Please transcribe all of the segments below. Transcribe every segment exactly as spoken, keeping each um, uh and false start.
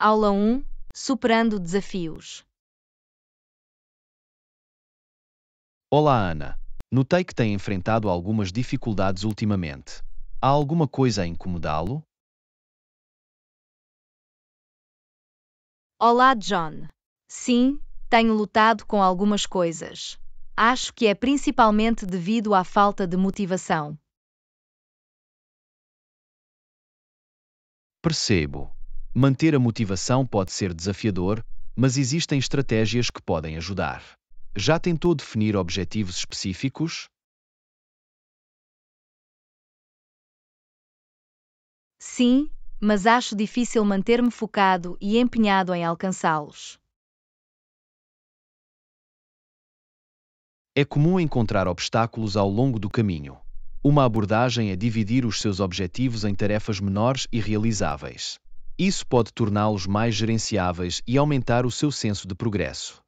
Aula um – Superando desafios. Olá, Ana. Notei que tem enfrentado algumas dificuldades ultimamente. Há alguma coisa a incomodá-lo? Olá, John. Sim, tenho lutado com algumas coisas. Acho que é principalmente devido à falta de motivação. Percebo. Manter a motivação pode ser desafiador, mas existem estratégias que podem ajudar. Já tentou definir objetivos específicos? Sim, mas acho difícil manter-me focado e empenhado em alcançá-los. É comum encontrar obstáculos ao longo do caminho. Uma abordagem é dividir os seus objetivos em tarefas menores e realizáveis. Isso pode torná-los mais gerenciáveis e aumentar o seu senso de progresso.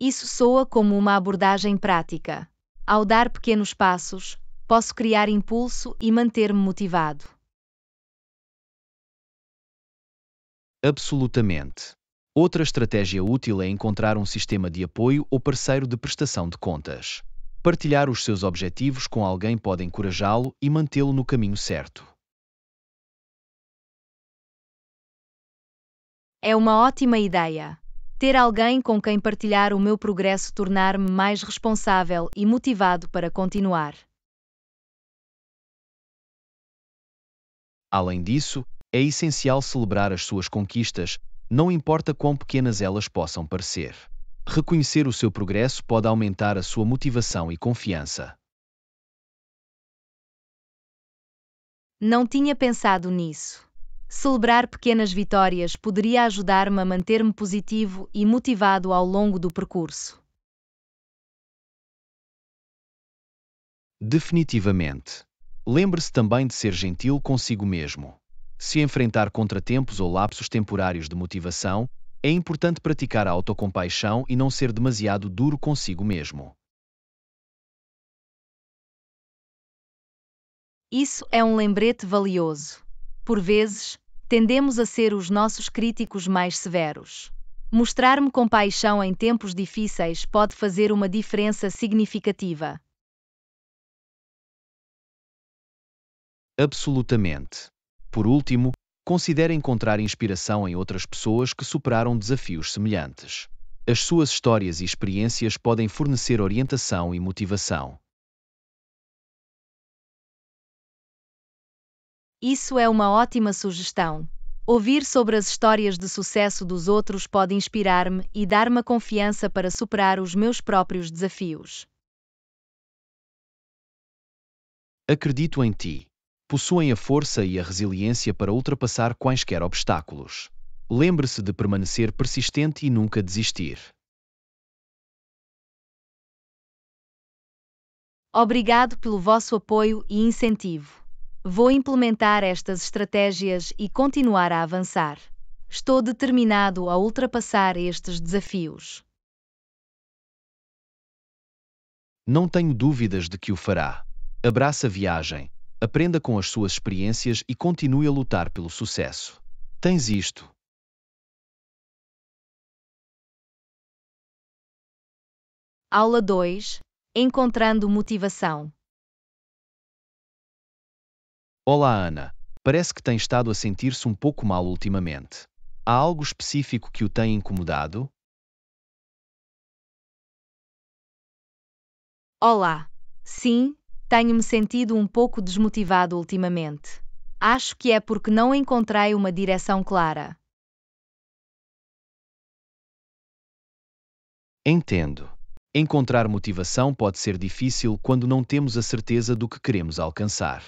Isso soa como uma abordagem prática. Ao dar pequenos passos, posso criar impulso e manter-me motivado. Absolutamente. Outra estratégia útil é encontrar um sistema de apoio ou parceiro de prestação de contas. Partilhar os seus objetivos com alguém pode encorajá-lo e mantê-lo no caminho certo. É uma ótima ideia. Ter alguém com quem partilhar o meu progresso tornar-me mais responsável e motivado para continuar. Além disso, é essencial celebrar as suas conquistas, não importa quão pequenas elas possam parecer. Reconhecer o seu progresso pode aumentar a sua motivação e confiança. Não tinha pensado nisso. Celebrar pequenas vitórias poderia ajudar-me a manter-me positivo e motivado ao longo do percurso. Definitivamente. Lembre-se também de ser gentil consigo mesmo. Se enfrentar contratempos ou lapsos temporários de motivação, é importante praticar a autocompaixão e não ser demasiado duro consigo mesmo. Isso é um lembrete valioso. Por vezes, tendemos a ser os nossos críticos mais severos. Mostrar-me compaixão em tempos difíceis pode fazer uma diferença significativa. Absolutamente. Por último, considere encontrar inspiração em outras pessoas que superaram desafios semelhantes. As suas histórias e experiências podem fornecer orientação e motivação. Isso é uma ótima sugestão. Ouvir sobre as histórias de sucesso dos outros pode inspirar-me e dar-me a confiança para superar os meus próprios desafios. Acredito em ti. Possuem a força e a resiliência para ultrapassar quaisquer obstáculos. Lembre-se de permanecer persistente e nunca desistir. Obrigado pelo vosso apoio e incentivo. Vou implementar estas estratégias e continuar a avançar. Estou determinado a ultrapassar estes desafios. Não tenho dúvidas de que o fará. Abraça a viagem. Aprenda com as suas experiências e continue a lutar pelo sucesso. Tens isto. Aula dois – Encontrando motivação. Olá, Ana. Parece que tem estado a sentir-se um pouco mal ultimamente. Há algo específico que o tem incomodado? Olá. Sim. Tenho-me sentido um pouco desmotivado ultimamente. Acho que é porque não encontrei uma direção clara. Entendo. Encontrar motivação pode ser difícil quando não temos a certeza do que queremos alcançar.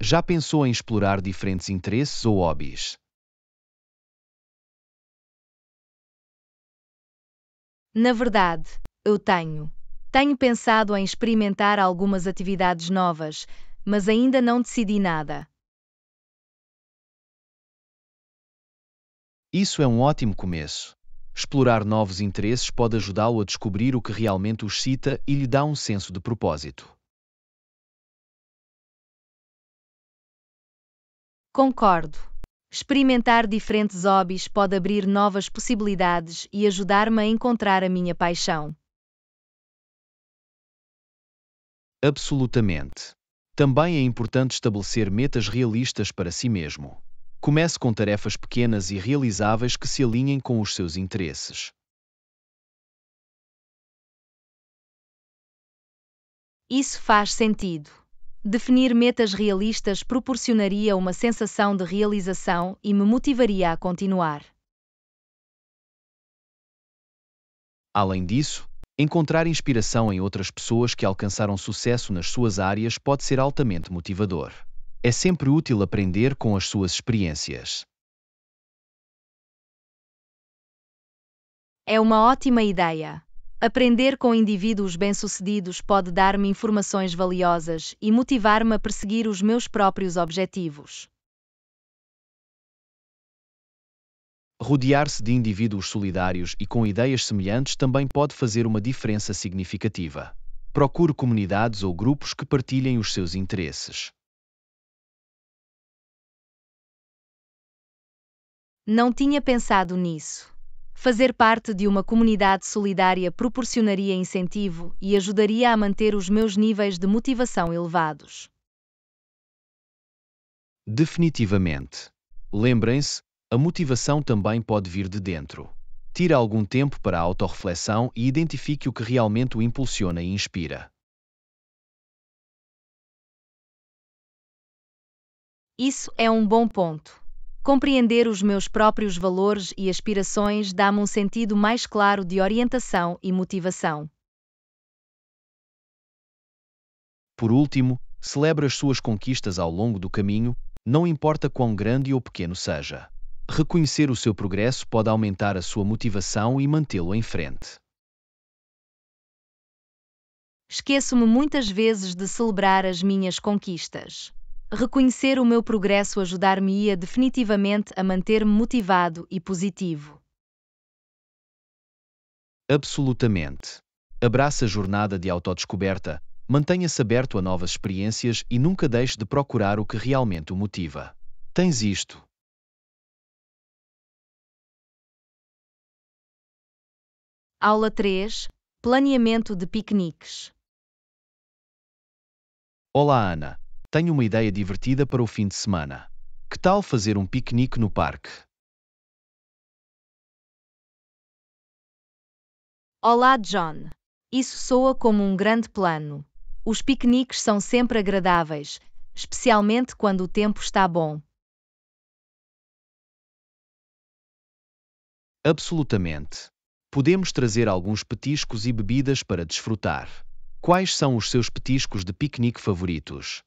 Já pensou em explorar diferentes interesses ou hobbies? Na verdade, eu tenho. Tenho pensado em experimentar algumas atividades novas, mas ainda não decidi nada. Isso é um ótimo começo. Explorar novos interesses pode ajudá-lo a descobrir o que realmente o excita e lhe dá um senso de propósito. Concordo. Experimentar diferentes hobbies pode abrir novas possibilidades e ajudar-me a encontrar a minha paixão. Absolutamente. Também é importante estabelecer metas realistas para si mesmo. Comece com tarefas pequenas e realizáveis que se alinhem com os seus interesses. Isso faz sentido. Definir metas realistas proporcionaria uma sensação de realização e me motivaria a continuar. Além disso, encontrar inspiração em outras pessoas que alcançaram sucesso nas suas áreas pode ser altamente motivador. É sempre útil aprender com as suas experiências. É uma ótima ideia. Aprender com indivíduos bem-sucedidos pode dar-me informações valiosas e motivar-me a perseguir os meus próprios objetivos. Rodear-se de indivíduos solidários e com ideias semelhantes também pode fazer uma diferença significativa. Procure comunidades ou grupos que partilhem os seus interesses. Não tinha pensado nisso. Fazer parte de uma comunidade solidária proporcionaria incentivo e ajudaria a manter os meus níveis de motivação elevados. Definitivamente. Lembrem-se, a motivação também pode vir de dentro. Tire algum tempo para a autorreflexão e identifique o que realmente o impulsiona e inspira. Isso é um bom ponto. Compreender os meus próprios valores e aspirações dá-me um sentido mais claro de orientação e motivação. Por último, celebre as suas conquistas ao longo do caminho, não importa quão grande ou pequeno seja. Reconhecer o seu progresso pode aumentar a sua motivação e mantê-lo em frente. Esqueço-me muitas vezes de celebrar as minhas conquistas. Reconhecer o meu progresso ajudar-me-ia definitivamente a manter-me motivado e positivo. Absolutamente. Abrace a jornada de autodescoberta, mantenha-se aberto a novas experiências e nunca deixe de procurar o que realmente o motiva. Tens isto. Aula três – Planeamento de piqueniques. Olá, Ana. Tenho uma ideia divertida para o fim de semana. Que tal fazer um piquenique no parque? Olá, John. Isso soa como um grande plano. Os piqueniques são sempre agradáveis, especialmente quando o tempo está bom. Absolutamente. Podemos trazer alguns petiscos e bebidas para desfrutar. Quais são os seus petiscos de piquenique favoritos?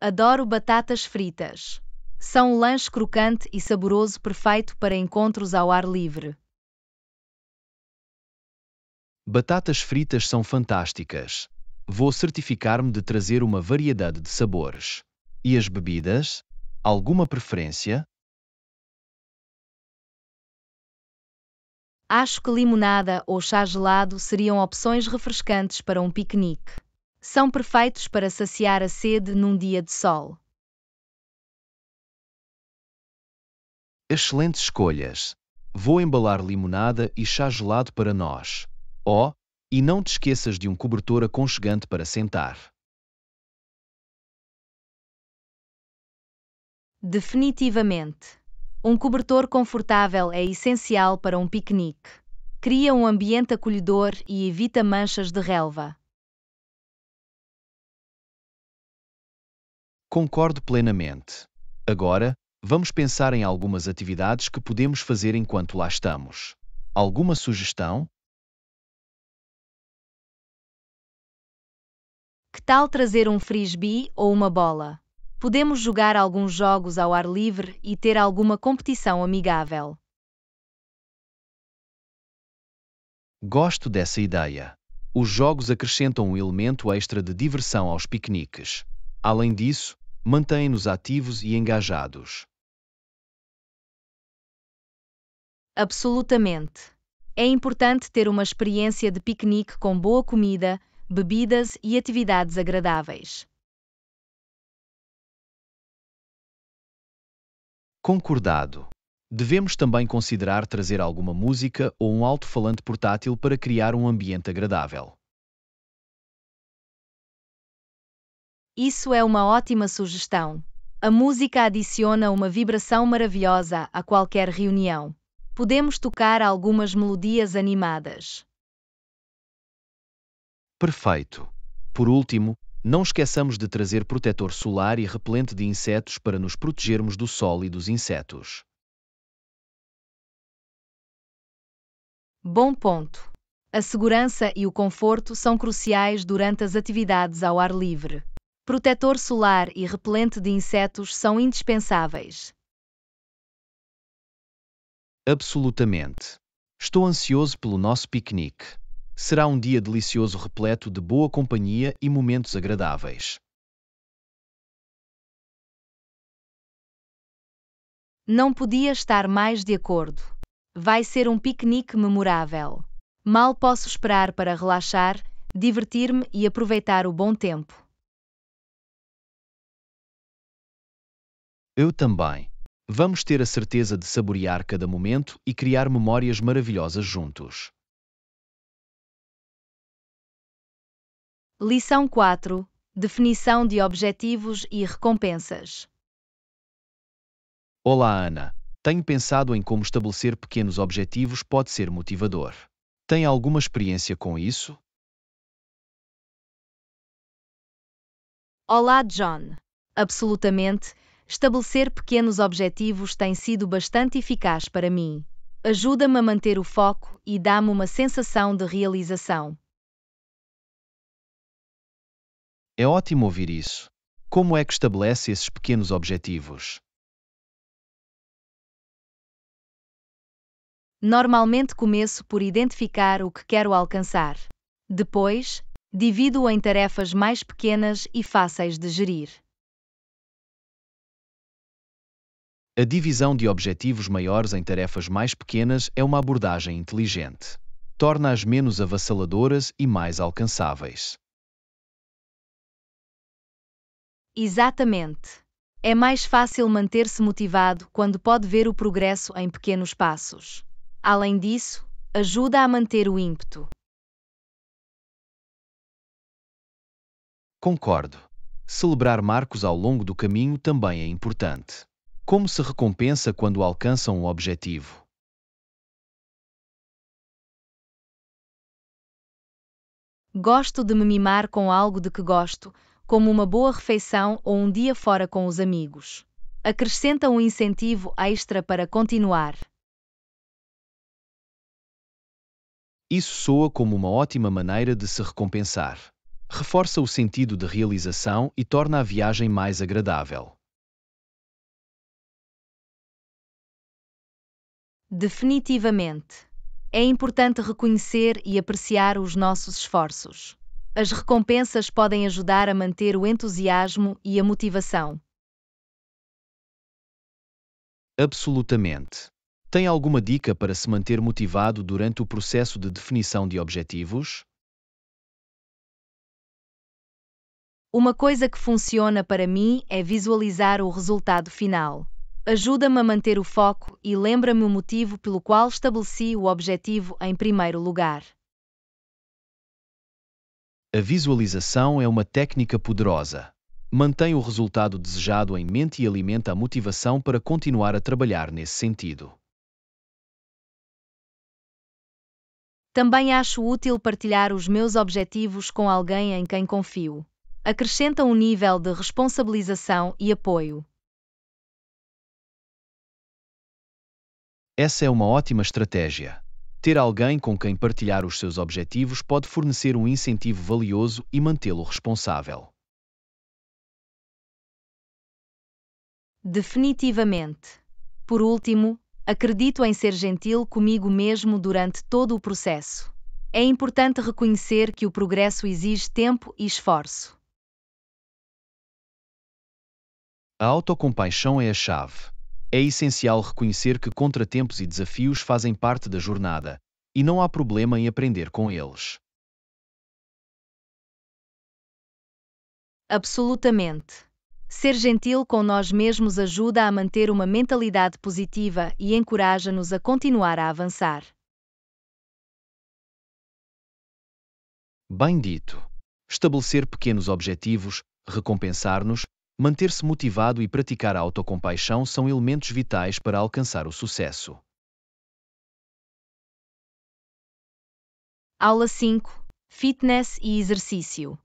Adoro batatas fritas. São um lanche crocante e saboroso perfeito para encontros ao ar livre. Batatas fritas são fantásticas. Vou certificar-me de trazer uma variedade de sabores. E as bebidas? Alguma preferência? Acho que limonada ou chá gelado seriam opções refrescantes para um piquenique. São perfeitos para saciar a sede num dia de sol. Excelentes escolhas. Vou embalar limonada e chá gelado para nós. Oh, e não te esqueças de um cobertor aconchegante para sentar. Definitivamente. Um cobertor confortável é essencial para um piquenique. Cria um ambiente acolhedor e evita manchas de relva. Concordo plenamente. Agora, vamos pensar em algumas atividades que podemos fazer enquanto lá estamos. Alguma sugestão? Que tal trazer um frisbee ou uma bola? Podemos jogar alguns jogos ao ar livre e ter alguma competição amigável. Gosto dessa ideia. Os jogos acrescentam um elemento extra de diversão aos piqueniques. Além disso, mantêm-nos ativos e engajados. Absolutamente. É importante ter uma experiência de piquenique com boa comida, bebidas e atividades agradáveis. Concordado. Devemos também considerar trazer alguma música ou um alto-falante portátil para criar um ambiente agradável. Isso é uma ótima sugestão. A música adiciona uma vibração maravilhosa a qualquer reunião. Podemos tocar algumas melodias animadas. Perfeito. Por último, não esqueçamos de trazer protetor solar e repelente de insetos para nos protegermos do sol e dos insetos. Bom ponto. A segurança e o conforto são cruciais durante as atividades ao ar livre. Protetor solar e repelente de insetos são indispensáveis. Absolutamente. Estou ansioso pelo nosso piquenique. Será um dia delicioso, repleto de boa companhia e momentos agradáveis. Não podia estar mais de acordo. Vai ser um piquenique memorável. Mal posso esperar para relaxar, divertir-me e aproveitar o bom tempo. Eu também. Vamos ter a certeza de saborear cada momento e criar memórias maravilhosas juntos. Lição quatro. Definição de objetivos e recompensas. Olá, Ana. Tenho pensado em como estabelecer pequenos objetivos pode ser motivador. Tem alguma experiência com isso? Olá, John. Absolutamente. Estabelecer pequenos objetivos tem sido bastante eficaz para mim. Ajuda-me a manter o foco e dá-me uma sensação de realização. É ótimo ouvir isso. Como é que estabelece esses pequenos objetivos? Normalmente começo por identificar o que quero alcançar. Depois, divido-o em tarefas mais pequenas e fáceis de gerir. A divisão de objetivos maiores em tarefas mais pequenas é uma abordagem inteligente. Torna-as menos avassaladoras e mais alcançáveis. Exatamente. É mais fácil manter-se motivado quando pode ver o progresso em pequenos passos. Além disso, ajuda a manter o ímpeto. Concordo. Celebrar marcos ao longo do caminho também é importante. Como se recompensa quando alcançam um objetivo? Gosto de me mimar com algo de que gosto, como uma boa refeição ou um dia fora com os amigos. Acrescenta um incentivo extra para continuar. Isso soa como uma ótima maneira de se recompensar. Reforça o sentido de realização e torna a viagem mais agradável. Definitivamente. É importante reconhecer e apreciar os nossos esforços. As recompensas podem ajudar a manter o entusiasmo e a motivação. Absolutamente. Tem alguma dica para se manter motivado durante o processo de definição de objetivos? Uma coisa que funciona para mim é visualizar o resultado final. Ajuda-me a manter o foco e lembra-me o motivo pelo qual estabeleci o objetivo em primeiro lugar. A visualização é uma técnica poderosa. Mantém o resultado desejado em mente e alimenta a motivação para continuar a trabalhar nesse sentido. Também acho útil partilhar os meus objetivos com alguém em quem confio. Acrescenta um nível de responsabilização e apoio. Essa é uma ótima estratégia. Ter alguém com quem partilhar os seus objetivos pode fornecer um incentivo valioso e mantê-lo responsável. Definitivamente. Por último, acredito em ser gentil comigo mesmo durante todo o processo. É importante reconhecer que o progresso exige tempo e esforço. A autocompaixão é a chave. É essencial reconhecer que contratempos e desafios fazem parte da jornada, e não há problema em aprender com eles. Absolutamente. Ser gentil com nós mesmos ajuda a manter uma mentalidade positiva e encoraja-nos a continuar a avançar. Bem dito. Estabelecer pequenos objetivos, recompensar-nos, manter-se motivado e praticar a autocompaixão são elementos vitais para alcançar o sucesso. Aula cinco. Fitness e exercício.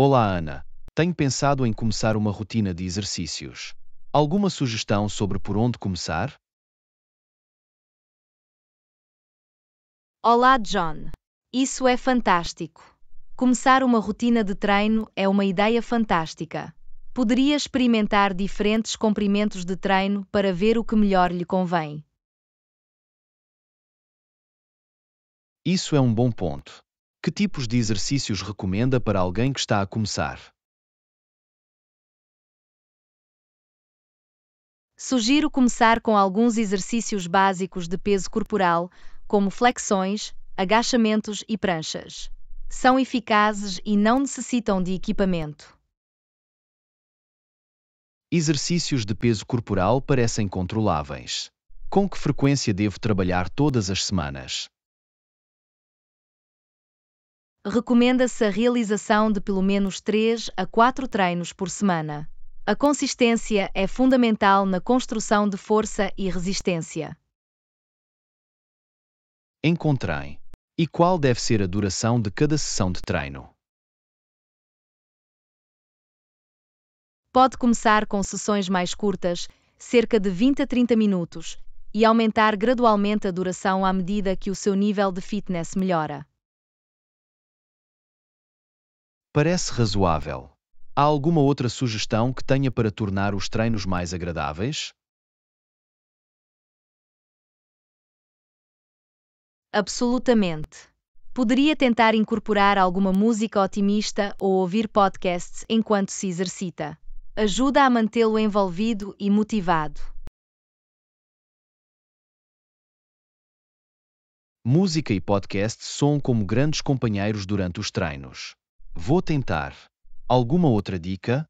Olá, Ana. Tenho pensado em começar uma rotina de exercícios. Alguma sugestão sobre por onde começar? Olá, John. Isso é fantástico. Começar uma rotina de treino é uma ideia fantástica. Poderia experimentar diferentes comprimentos de treino para ver o que melhor lhe convém. Isso é um bom ponto. Que tipos de exercícios recomenda para alguém que está a começar? Sugiro começar com alguns exercícios básicos de peso corporal, como flexões, agachamentos e pranchas. São eficazes e não necessitam de equipamento. Exercícios de peso corporal parecem controláveis. Com que frequência devo trabalhar todas as semanas? Recomenda-se a realização de pelo menos três a quatro treinos por semana. A consistência é fundamental na construção de força e resistência. Encontrei. E qual deve ser a duração de cada sessão de treino? Pode começar com sessões mais curtas, cerca de vinte a trinta minutos, e aumentar gradualmente a duração à medida que o seu nível de fitness melhora. Parece razoável. Há alguma outra sugestão que tenha para tornar os treinos mais agradáveis? Absolutamente. Poderia tentar incorporar alguma música otimista ou ouvir podcasts enquanto se exercita. Ajuda a mantê-lo envolvido e motivado. Música e podcasts são como grandes companheiros durante os treinos. Vou tentar. Alguma outra dica?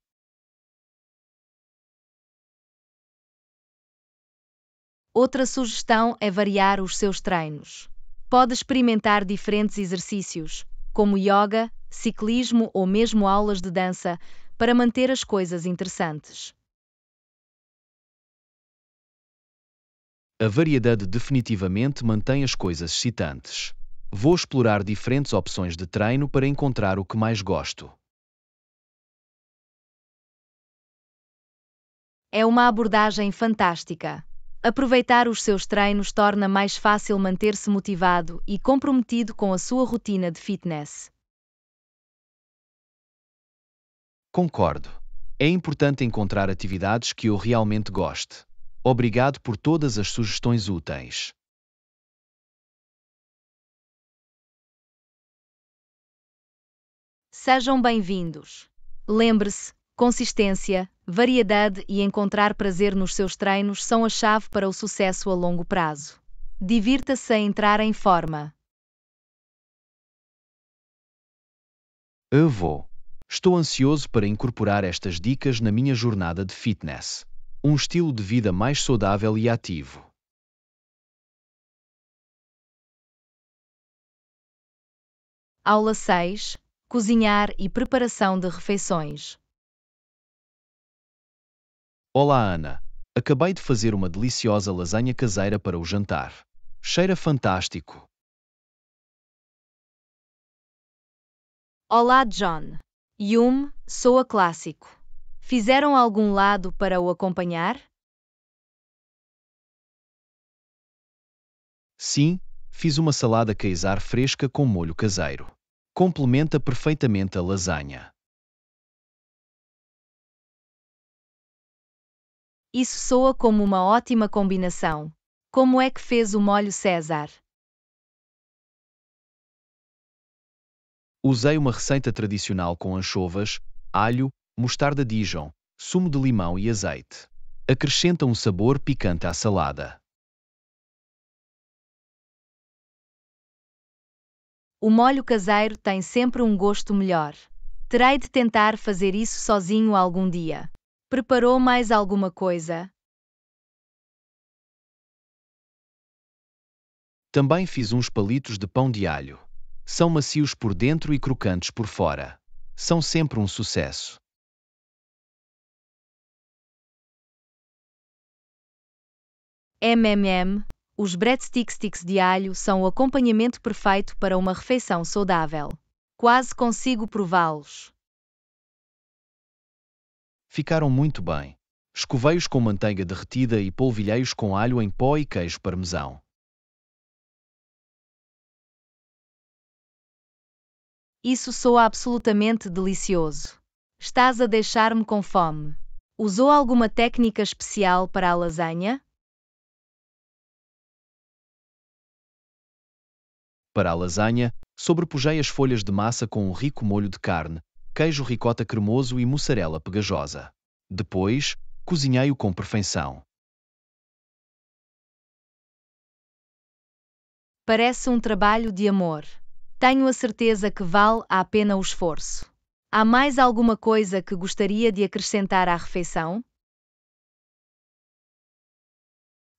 Outra sugestão é variar os seus treinos. Pode experimentar diferentes exercícios, como yoga, ciclismo ou mesmo aulas de dança, para manter as coisas interessantes. A variedade definitivamente mantém as coisas excitantes. Vou explorar diferentes opções de treino para encontrar o que mais gosto. É uma abordagem fantástica. Aproveitar os seus treinos torna mais fácil manter-se motivado e comprometido com a sua rotina de fitness. Concordo. É importante encontrar atividades que eu realmente goste. Obrigado por todas as sugestões úteis. Sejam bem-vindos. Lembre-se, consistência, variedade e encontrar prazer nos seus treinos são a chave para o sucesso a longo prazo. Divirta-se a entrar em forma. Eu vou. Estou ansioso para incorporar estas dicas na minha jornada de fitness. Um estilo de vida mais saudável e ativo. Aula seis. Cozinhar e preparação de refeições. Olá, Ana. Acabei de fazer uma deliciosa lasanha caseira para o jantar. Cheira fantástico. Olá, John. Yum, soa clássico. Fizeram algum lado para o acompanhar? Sim, fiz uma salada Caesar fresca com molho caseiro. Complementa perfeitamente a lasanha. Isso soa como uma ótima combinação. Como é que fez o molho César? Usei uma receita tradicional com anchovas, alho, mostarda Dijon, sumo de limão e azeite. Acrescenta um sabor picante à salada. O molho caseiro tem sempre um gosto melhor. Terei de tentar fazer isso sozinho algum dia. Preparou mais alguma coisa? Também fiz uns palitos de pão de alho. São macios por dentro e crocantes por fora. São sempre um sucesso. M M M. Os breadsticks de alho são o acompanhamento perfeito para uma refeição saudável. Quase consigo prová-los. Ficaram muito bem. Escovei-os com manteiga derretida e polvilhei-os com alho em pó e queijo parmesão. Isso soa absolutamente delicioso. Estás a deixar-me com fome. Usou alguma técnica especial para a lasanha? Para a lasanha, sobrepujei as folhas de massa com um rico molho de carne, queijo ricota cremoso e mussarela pegajosa. Depois, cozinhei-o com perfeição. Parece um trabalho de amor. Tenho a certeza que vale a pena o esforço. Há mais alguma coisa que gostaria de acrescentar à refeição?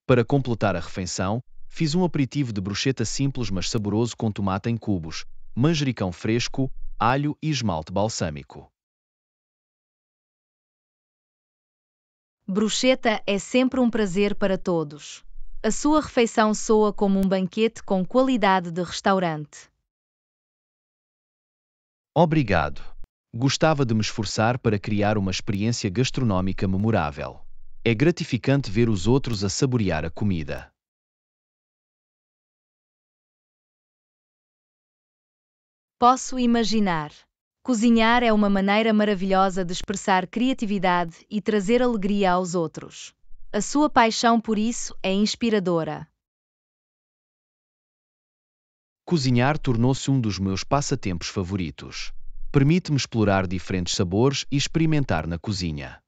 Para completar a refeição, fiz um aperitivo de bruschetta simples mas saboroso com tomate em cubos, manjericão fresco, alho e esmalte balsâmico. Bruschetta é sempre um prazer para todos. A sua refeição soa como um banquete com qualidade de restaurante. Obrigado. Gostava de me esforçar para criar uma experiência gastronómica memorável. É gratificante ver os outros a saborear a comida. Posso imaginar. Cozinhar é uma maneira maravilhosa de expressar criatividade e trazer alegria aos outros. A sua paixão por isso é inspiradora. Cozinhar tornou-se um dos meus passatempos favoritos. Permite-me explorar diferentes sabores e experimentar na cozinha.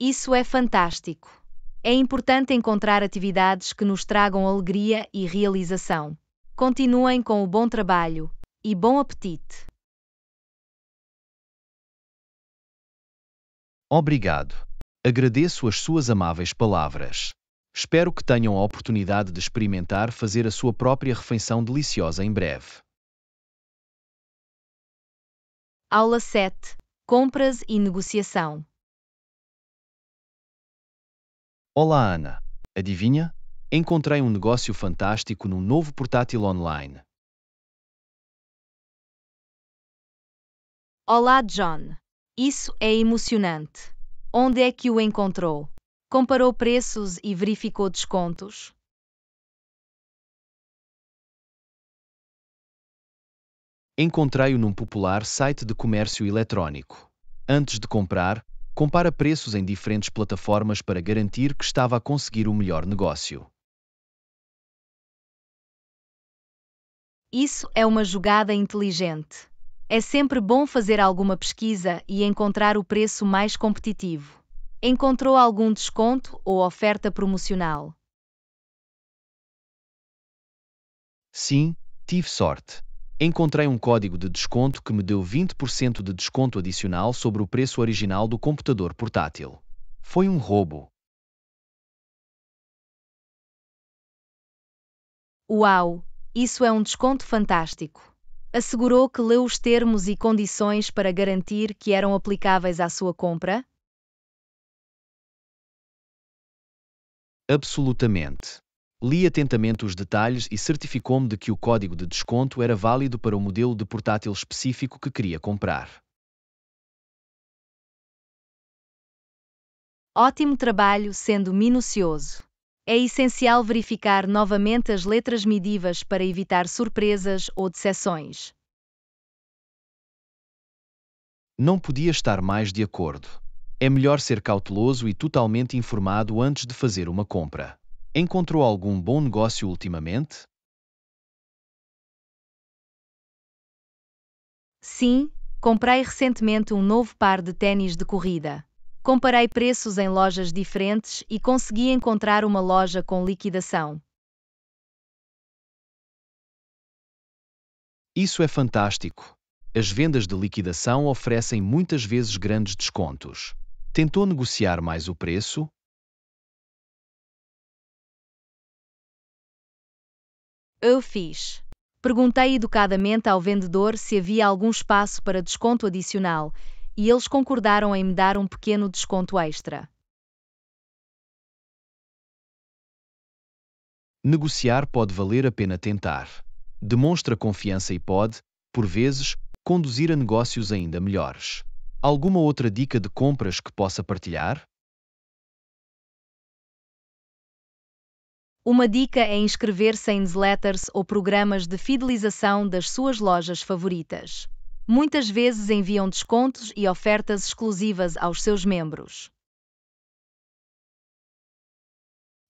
Isso é fantástico. É importante encontrar atividades que nos tragam alegria e realização. Continuem com o bom trabalho e bom apetite. Obrigado. Agradeço as suas amáveis palavras. Espero que tenham a oportunidade de experimentar fazer a sua própria refeição deliciosa em breve. Aula sete. Compras e negociação. Olá Ana, adivinha? Encontrei um negócio fantástico num novo portátil online. Olá John, isso é emocionante. Onde é que o encontrou? Comparou preços e verificou descontos? Encontrei-o num popular site de comércio eletrónico. Antes de comprar, compara preços em diferentes plataformas para garantir que estava a conseguir o melhor negócio. Isso é uma jogada inteligente. É sempre bom fazer alguma pesquisa e encontrar o preço mais competitivo. Encontrou algum desconto ou oferta promocional? Sim, tive sorte. Encontrei um código de desconto que me deu vinte por cento de desconto adicional sobre o preço original do computador portátil. Foi um roubo. Uau! Isso é um desconto fantástico. Assegurou que leu os termos e condições para garantir que eram aplicáveis à sua compra? Absolutamente. Li atentamente os detalhes e certificou-me de que o código de desconto era válido para o modelo de portátil específico que queria comprar. Ótimo trabalho, sendo minucioso. É essencial verificar novamente as letras medivas para evitar surpresas ou decepções. Não podia estar mais de acordo. É melhor ser cauteloso e totalmente informado antes de fazer uma compra. Encontrou algum bom negócio ultimamente? Sim, comprei recentemente um novo par de ténis de corrida. Comparei preços em lojas diferentes e consegui encontrar uma loja com liquidação. Isso é fantástico. As vendas de liquidação oferecem muitas vezes grandes descontos. Tentou negociar mais o preço? Eu fiz. Perguntei educadamente ao vendedor se havia algum espaço para desconto adicional, e eles concordaram em me dar um pequeno desconto extra. Negociar pode valer a pena tentar. Demonstra confiança e pode, por vezes, conduzir a negócios ainda melhores. Alguma outra dica de compras que possa partilhar? Uma dica é inscrever-se em newsletters ou programas de fidelização das suas lojas favoritas. Muitas vezes enviam descontos e ofertas exclusivas aos seus membros.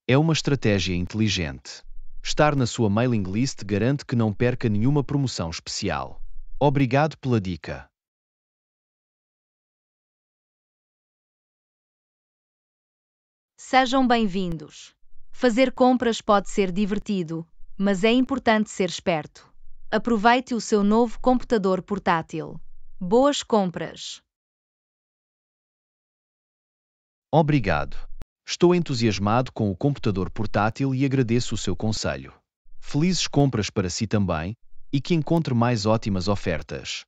É uma estratégia inteligente. Estar na sua mailing list garante que não perca nenhuma promoção especial. Obrigado pela dica. Sejam bem-vindos. Fazer compras pode ser divertido, mas é importante ser esperto. Aproveite o seu novo computador portátil. Boas compras! Obrigado. Estou entusiasmado com o computador portátil e agradeço o seu conselho. Felizes compras para si também, e que encontre mais ótimas ofertas.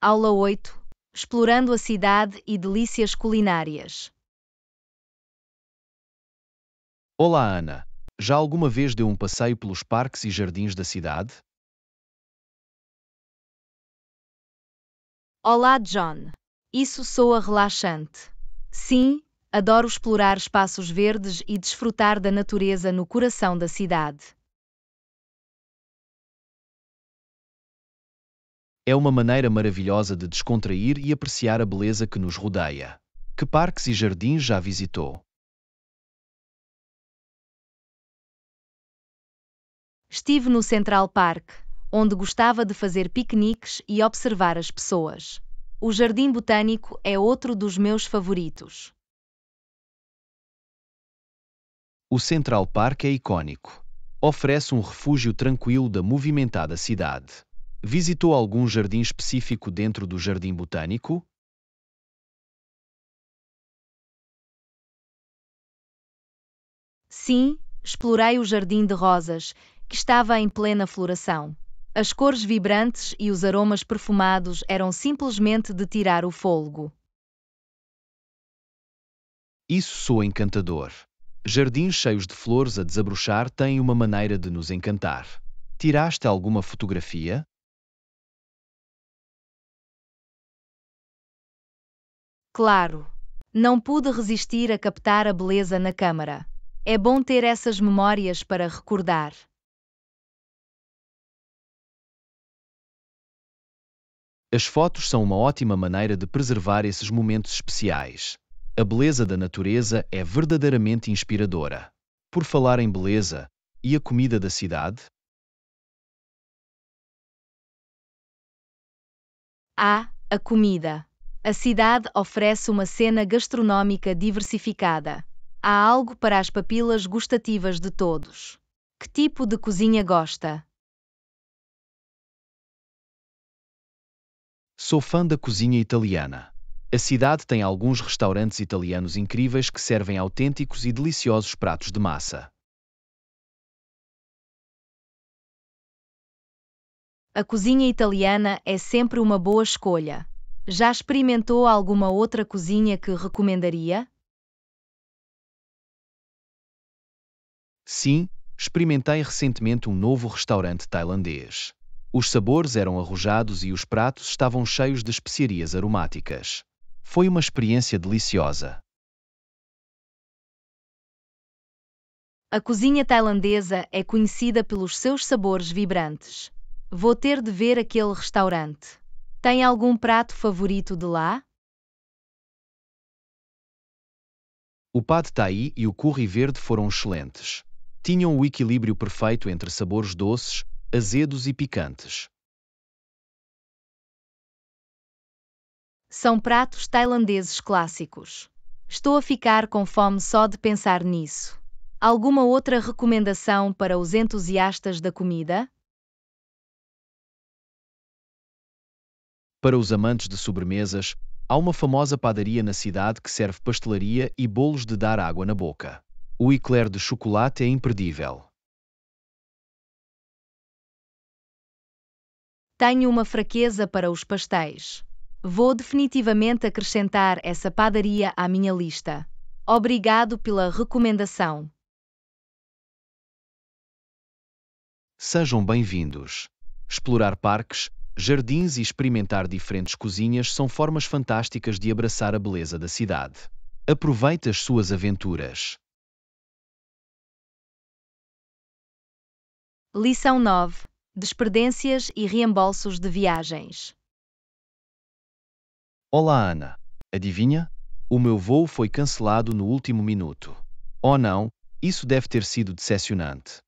Aula oito. Explorando a cidade e delícias culinárias. Olá, Ana. Já alguma vez deu um passeio pelos parques e jardins da cidade? Olá, John. Isso soa relaxante. Sim, adoro explorar espaços verdes e desfrutar da natureza no coração da cidade. É uma maneira maravilhosa de descontrair e apreciar a beleza que nos rodeia. Que parques e jardins já visitou? Estive no Central Park, onde gostava de fazer piqueniques e observar as pessoas. O Jardim Botânico é outro dos meus favoritos. O Central Park é icônico. Oferece um refúgio tranquilo da movimentada cidade. Visitou algum jardim específico dentro do Jardim Botânico? Sim, explorei o Jardim de Rosas, que estava em plena floração. As cores vibrantes e os aromas perfumados eram simplesmente de tirar o fôlego. Isso soa encantador. Jardins cheios de flores a desabrochar têm uma maneira de nos encantar. Tiraste alguma fotografia? Claro, não pude resistir a captar a beleza na câmara. É bom ter essas memórias para recordar. As fotos são uma ótima maneira de preservar esses momentos especiais. A beleza da natureza é verdadeiramente inspiradora. Por falar em beleza, e a comida da cidade? Ah, a comida. A cidade oferece uma cena gastronómica diversificada. Há algo para as papilas gustativas de todos. Que tipo de cozinha gosta? Sou fã da cozinha italiana. A cidade tem alguns restaurantes italianos incríveis que servem autênticos e deliciosos pratos de massa. A cozinha italiana é sempre uma boa escolha. Já experimentou alguma outra cozinha que recomendaria? Sim, experimentei recentemente um novo restaurante tailandês. Os sabores eram arrojados e os pratos estavam cheios de especiarias aromáticas. Foi uma experiência deliciosa. A cozinha tailandesa é conhecida pelos seus sabores vibrantes. Vou ter de ver aquele restaurante. Tem algum prato favorito de lá? O pad thai e o curry verde foram excelentes. Tinham o equilíbrio perfeito entre sabores doces, azedos e picantes. São pratos tailandeses clássicos. Estou a ficar com fome só de pensar nisso. Alguma outra recomendação para os entusiastas da comida? Para os amantes de sobremesas, há uma famosa padaria na cidade que serve pastelaria e bolos de dar água na boca. O eclair de chocolate é imperdível. Tenho uma fraqueza para os pastéis. Vou definitivamente acrescentar essa padaria à minha lista. Obrigado pela recomendação. Sejam bem-vindos. Explorar parques, jardins e experimentar diferentes cozinhas são formas fantásticas de abraçar a beleza da cidade. Aproveite as suas aventuras. Lição nove. Desperdências e reembolsos de viagens. Olá, Ana. Adivinha? O meu voo foi cancelado no último minuto. Oh não, isso deve ter sido decepcionante.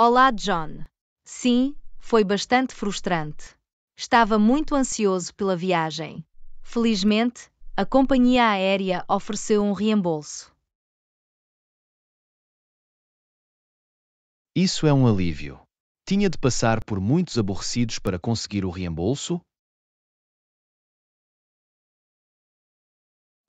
Olá, John. Sim, foi bastante frustrante. Estava muito ansioso pela viagem. Felizmente, a companhia aérea ofereceu um reembolso. Isso é um alívio. Tinha de passar por muitos aborrecidos para conseguir o reembolso?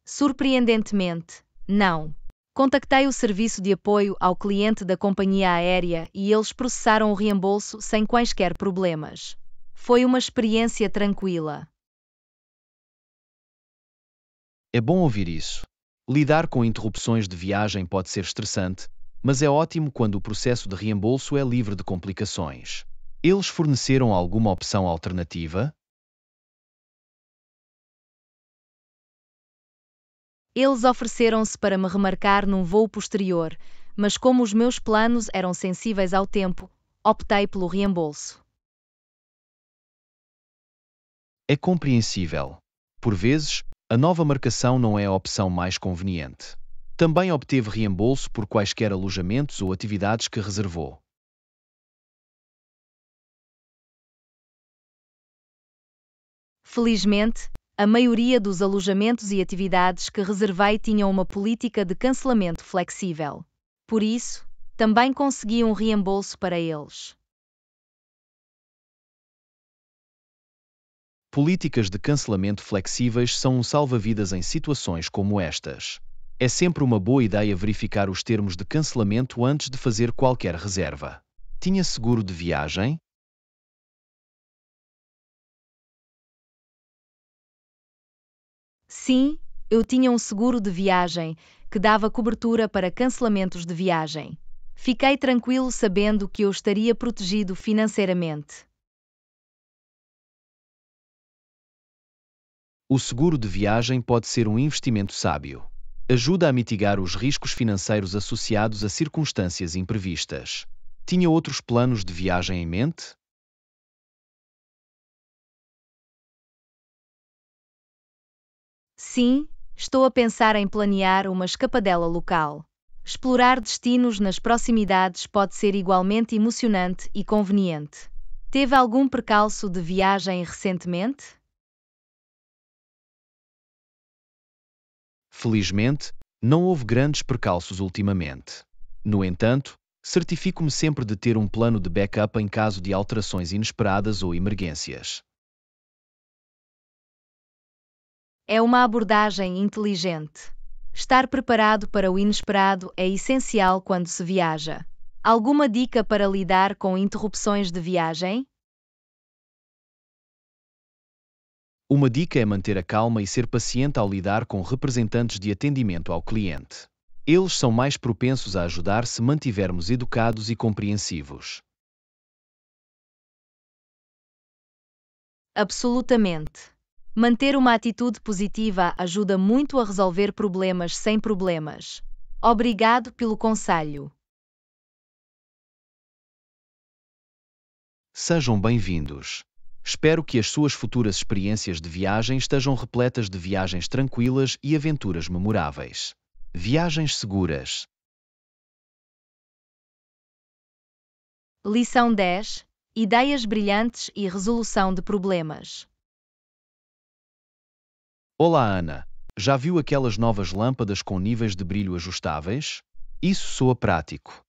Surpreendentemente, não. Contactei o serviço de apoio ao cliente da companhia aérea e eles processaram o reembolso sem quaisquer problemas. Foi uma experiência tranquila. É bom ouvir isso. Lidar com interrupções de viagem pode ser estressante, mas é ótimo quando o processo de reembolso é livre de complicações. Eles forneceram alguma opção alternativa? Eles ofereceram-se para me remarcar num voo posterior, mas como os meus planos eram sensíveis ao tempo, optei pelo reembolso. É compreensível. Por vezes, a nova marcação não é a opção mais conveniente. Também obteve reembolso por quaisquer alojamentos ou atividades que reservou. Felizmente, a maioria dos alojamentos e atividades que reservei tinham uma política de cancelamento flexível. Por isso, também consegui um reembolso para eles. Políticas de cancelamento flexíveis são um salva-vidas em situações como estas. É sempre uma boa ideia verificar os termos de cancelamento antes de fazer qualquer reserva. Tinha seguro de viagem? Sim, eu tinha um seguro de viagem, que dava cobertura para cancelamentos de viagem. Fiquei tranquilo sabendo que eu estaria protegido financeiramente. O seguro de viagem pode ser um investimento sábio. Ajuda a mitigar os riscos financeiros associados a circunstâncias imprevistas. Tinha outros planos de viagem em mente? Sim, estou a pensar em planear uma escapadela local. Explorar destinos nas proximidades pode ser igualmente emocionante e conveniente. Teve algum percalço de viagem recentemente? Felizmente, não houve grandes percalços ultimamente. No entanto, certifico-me sempre de ter um plano de backup em caso de alterações inesperadas ou emergências. É uma abordagem inteligente. Estar preparado para o inesperado é essencial quando se viaja. Alguma dica para lidar com interrupções de viagem? Uma dica é manter a calma e ser paciente ao lidar com representantes de atendimento ao cliente. Eles são mais propensos a ajudar se mantivermos educados e compreensivos. Absolutamente. Manter uma atitude positiva ajuda muito a resolver problemas sem problemas. Obrigado pelo conselho. Sejam bem-vindos. Espero que as suas futuras experiências de viagem estejam repletas de viagens tranquilas e aventuras memoráveis. Viagens seguras. Lição dez. Ideias brilhantes e resolução de problemas. Olá, Ana. Já viu aquelas novas lâmpadas com níveis de brilho ajustáveis? Isso soa prático.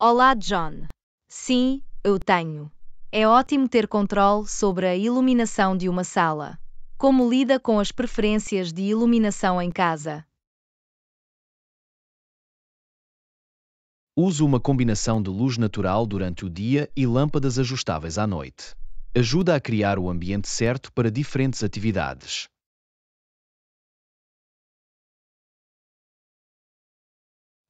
Olá, John. Sim, eu tenho. É ótimo ter controle sobre a iluminação de uma sala. Como lida com as preferências de iluminação em casa? Uso uma combinação de luz natural durante o dia e lâmpadas ajustáveis à noite. Ajuda a criar o ambiente certo para diferentes atividades.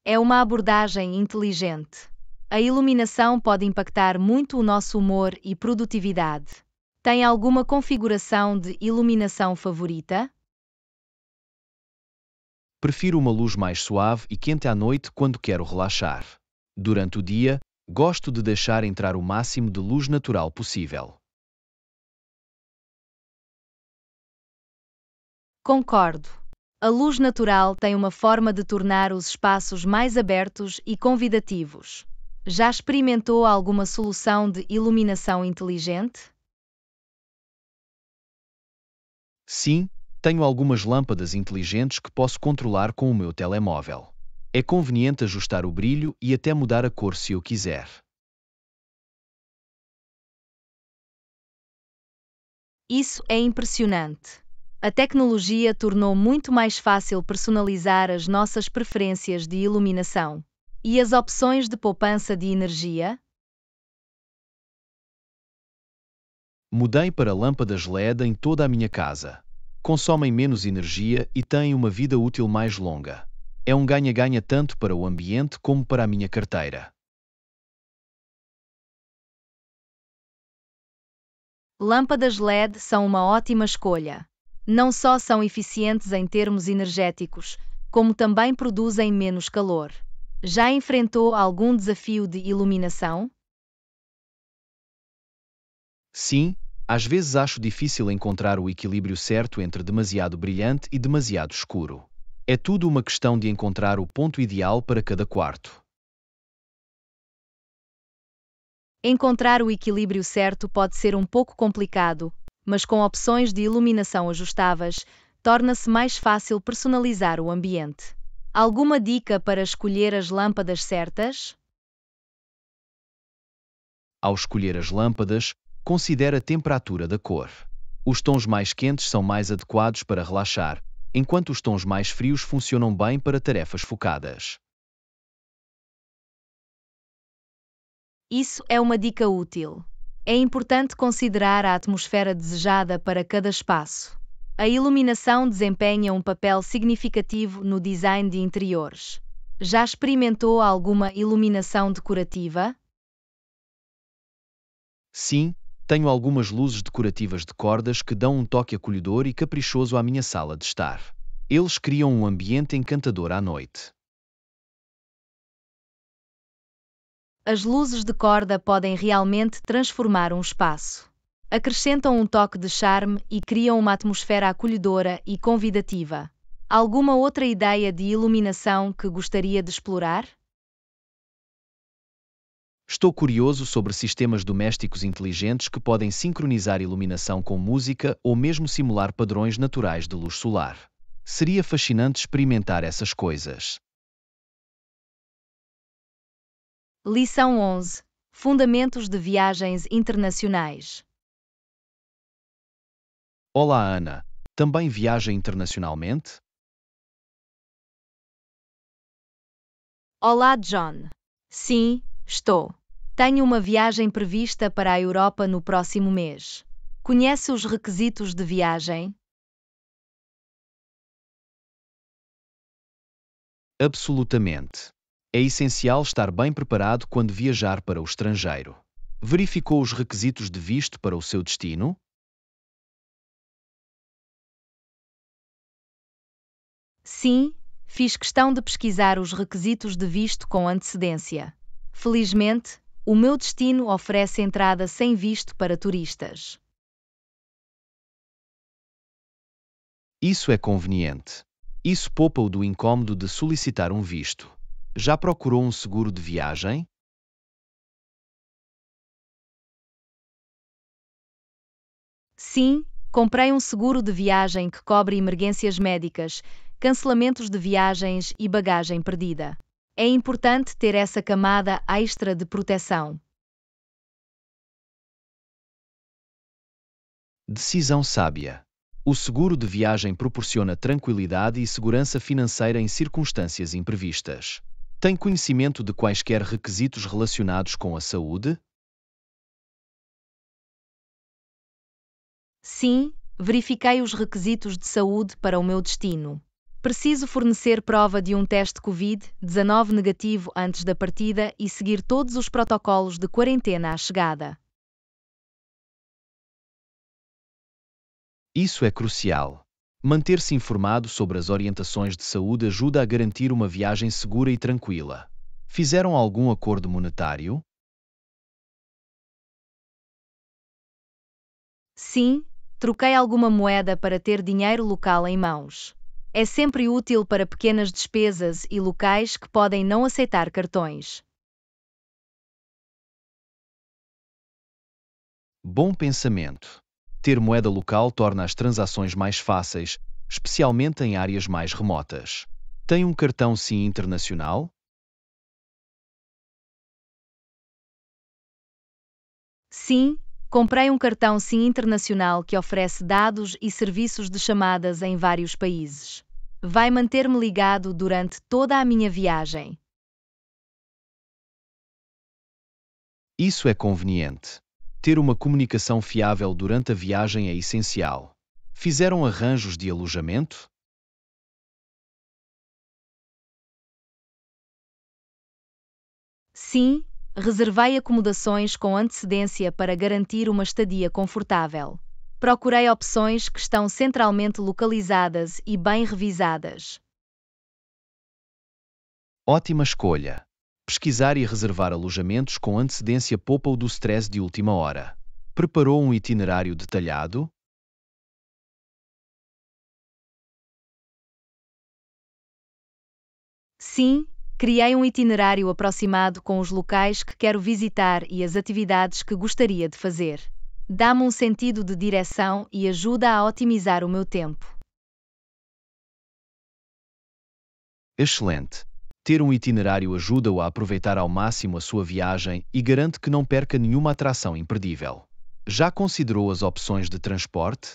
É uma abordagem inteligente. A iluminação pode impactar muito o nosso humor e produtividade. Tem alguma configuração de iluminação favorita? Prefiro uma luz mais suave e quente à noite quando quero relaxar. Durante o dia, gosto de deixar entrar o máximo de luz natural possível. Concordo. A luz natural tem uma forma de tornar os espaços mais abertos e convidativos. Já experimentou alguma solução de iluminação inteligente? Sim, tenho algumas lâmpadas inteligentes que posso controlar com o meu telemóvel. É conveniente ajustar o brilho e até mudar a cor se eu quiser. Isso é impressionante. A tecnologia tornou muito mais fácil personalizar as nossas preferências de iluminação. E as opções de poupança de energia? Mudei para lâmpadas L E D em toda a minha casa. Consomem menos energia e têm uma vida útil mais longa. É um ganha-ganha tanto para o ambiente como para a minha carteira. Lâmpadas L E D são uma ótima escolha. Não só são eficientes em termos energéticos, como também produzem menos calor. Já enfrentou algum desafio de iluminação? Sim, às vezes acho difícil encontrar o equilíbrio certo entre demasiado brilhante e demasiado escuro. É tudo uma questão de encontrar o ponto ideal para cada quarto. Encontrar o equilíbrio certo pode ser um pouco complicado, mas com opções de iluminação ajustáveis, torna-se mais fácil personalizar o ambiente. Alguma dica para escolher as lâmpadas certas? Ao escolher as lâmpadas, considere a temperatura da cor. Os tons mais quentes são mais adequados para relaxar, enquanto os tons mais frios funcionam bem para tarefas focadas. Isso é uma dica útil. É importante considerar a atmosfera desejada para cada espaço. A iluminação desempenha um papel significativo no design de interiores. Já experimentou alguma iluminação decorativa? Sim, tenho algumas luzes decorativas de cordas que dão um toque acolhedor e caprichoso à minha sala de estar. Eles criam um ambiente encantador à noite. As luzes de corda podem realmente transformar um espaço. Acrescentam um toque de charme e criam uma atmosfera acolhedora e convidativa. Alguma outra ideia de iluminação que gostaria de explorar? Estou curioso sobre sistemas domésticos inteligentes que podem sincronizar iluminação com música ou mesmo simular padrões naturais de luz solar. Seria fascinante experimentar essas coisas. Lição onze. Fundamentos de viagens internacionais. Olá, Ana. Também viaja internacionalmente? Olá, John. Sim, estou. Tenho uma viagem prevista para a Europa no próximo mês. Conhece os requisitos de viagem? Absolutamente. É essencial estar bem preparado quando viajar para o estrangeiro. Verificou os requisitos de visto para o seu destino? Sim, fiz questão de pesquisar os requisitos de visto com antecedência. Felizmente, o meu destino oferece entrada sem visto para turistas. Isso é conveniente. Isso poupa-o do incômodo de solicitar um visto. Já procurou um seguro de viagem? Sim, comprei um seguro de viagem que cobre emergências médicas, cancelamentos de viagens e bagagem perdida. É importante ter essa camada extra de proteção. Decisão sábia. O seguro de viagem proporciona tranquilidade e segurança financeira em circunstâncias imprevistas. Tem conhecimento de quaisquer requisitos relacionados com a saúde? Sim, verifiquei os requisitos de saúde para o meu destino. Preciso fornecer prova de um teste covid dezenove negativo antes da partida e seguir todos os protocolos de quarentena à chegada. Isso é crucial. Manter-se informado sobre as orientações de saúde ajuda a garantir uma viagem segura e tranquila. Fizeram algum acordo monetário? Sim, troquei alguma moeda para ter dinheiro local em mãos. É sempre útil para pequenas despesas e locais que podem não aceitar cartões. Bom pensamento. Ter moeda local torna as transações mais fáceis, especialmente em áreas mais remotas. Tem um cartão SIM internacional? Sim, comprei um cartão SIM internacional que oferece dados e serviços de chamadas em vários países. Vai manter-me ligado durante toda a minha viagem. Isso é conveniente. Ter uma comunicação fiável durante a viagem é essencial. Fizeram arranjos de alojamento? Sim, reservei acomodações com antecedência para garantir uma estadia confortável. Procurei opções que estão centralmente localizadas e bem revisadas. Ótima escolha. Pesquisar e reservar alojamentos com antecedência poupa-o do stress de última hora. Preparou um itinerário detalhado? Sim, criei um itinerário aproximado com os locais que quero visitar e as atividades que gostaria de fazer. Dá-me um sentido de direção e ajuda a otimizar o meu tempo. Excelente! Ter um itinerário ajuda-o a aproveitar ao máximo a sua viagem e garante que não perca nenhuma atração imperdível. Já considerou as opções de transporte?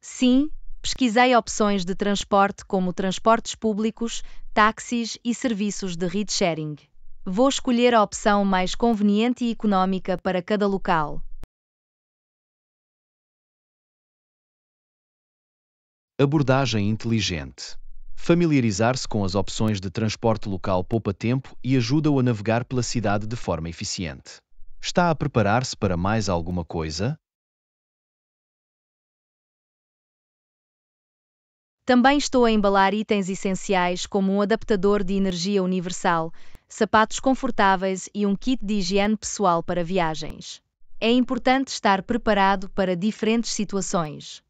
Sim, pesquisei opções de transporte como transportes públicos, táxis e serviços de ride-sharing. Vou escolher a opção mais conveniente e econômica para cada local. Abordagem inteligente. Familiarizar-se com as opções de transporte local poupa tempo e ajuda-o a navegar pela cidade de forma eficiente. Está a preparar-se para mais alguma coisa? Também estou a embalar itens essenciais como um adaptador de energia universal, sapatos confortáveis e um kit de higiene pessoal para viagens. É importante estar preparado para diferentes situações.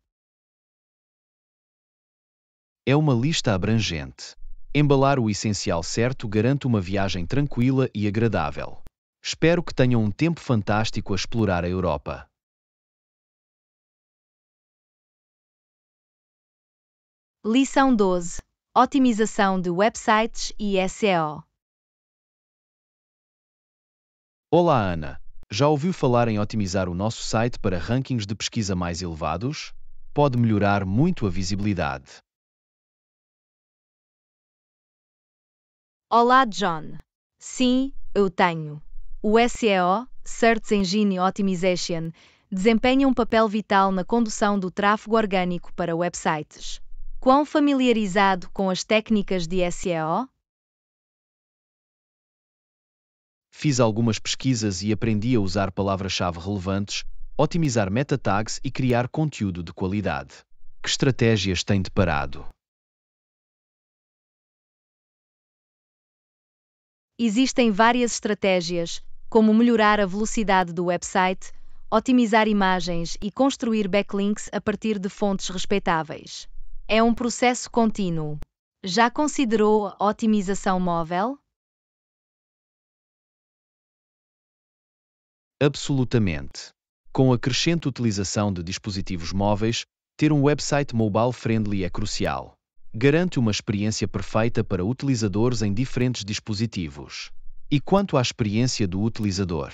É uma lista abrangente. Embalar o essencial certo garante uma viagem tranquila e agradável. Espero que tenham um tempo fantástico a explorar a Europa. Lição doze. Otimização de websites e S E O. Olá, Ana. Já ouviu falar em otimizar o nosso site para rankings de pesquisa mais elevados? Pode melhorar muito a visibilidade. Olá, John. Sim, eu tenho. O S E O, Search Engine Optimization, desempenha um papel vital na condução do tráfego orgânico para websites. Quão familiarizado com as técnicas de S E O? Fiz algumas pesquisas e aprendi a usar palavras-chave relevantes, otimizar meta tags e criar conteúdo de qualidade. Que estratégias tem deparado? Existem várias estratégias, como melhorar a velocidade do website, otimizar imagens e construir backlinks a partir de fontes respeitáveis. É um processo contínuo. Já considerou a otimização móvel? Absolutamente. Com a crescente utilização de dispositivos móveis, ter um website mobile-friendly é crucial. Garante uma experiência perfeita para utilizadores em diferentes dispositivos. E quanto à experiência do utilizador?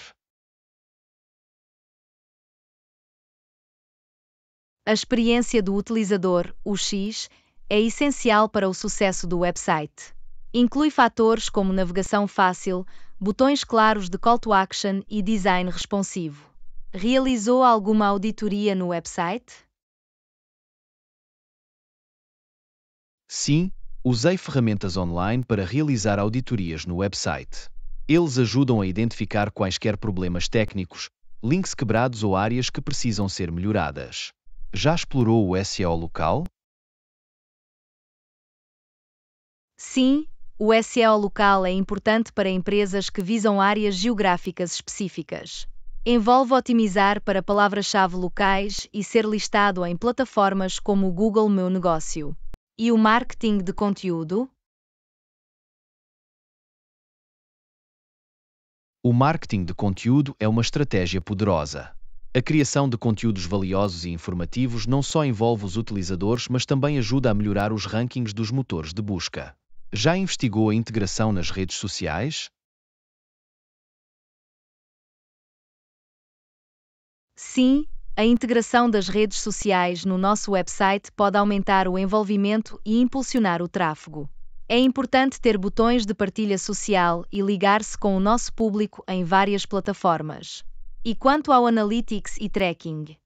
A experiência do utilizador, U X, é essencial para o sucesso do website. Inclui fatores como navegação fácil, botões claros de call to action e design responsivo. Realizou alguma auditoria no website? Sim, usei ferramentas online para realizar auditorias no website. Eles ajudam a identificar quaisquer problemas técnicos, links quebrados ou áreas que precisam ser melhoradas. Já explorou o S E O local? Sim, o S E O local é importante para empresas que visam áreas geográficas específicas. Envolve otimizar para palavras-chave locais e ser listado em plataformas como o Google Meu Negócio. E o marketing de conteúdo? O marketing de conteúdo é uma estratégia poderosa. A criação de conteúdos valiosos e informativos não só envolve os utilizadores, mas também ajuda a melhorar os rankings dos motores de busca. Já investigou a integração nas redes sociais? Sim, a integração das redes sociais no nosso website pode aumentar o envolvimento e impulsionar o tráfego. É importante ter botões de partilha social e ligar-se com o nosso público em várias plataformas. E quanto ao Analytics e Tracking?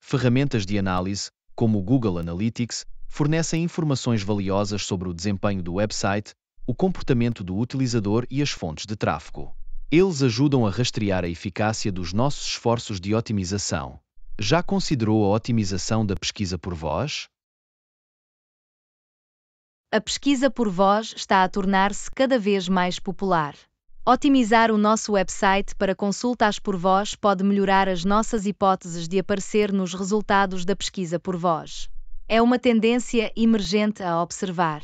Ferramentas de análise, como o Google Analytics, fornecem informações valiosas sobre o desempenho do website, o comportamento do utilizador e as fontes de tráfego. Eles ajudam a rastrear a eficácia dos nossos esforços de otimização. Já considerou a otimização da pesquisa por voz? A pesquisa por voz está a tornar-se cada vez mais popular. Otimizar o nosso website para consultas por voz pode melhorar as nossas hipóteses de aparecer nos resultados da pesquisa por voz. É uma tendência emergente a observar.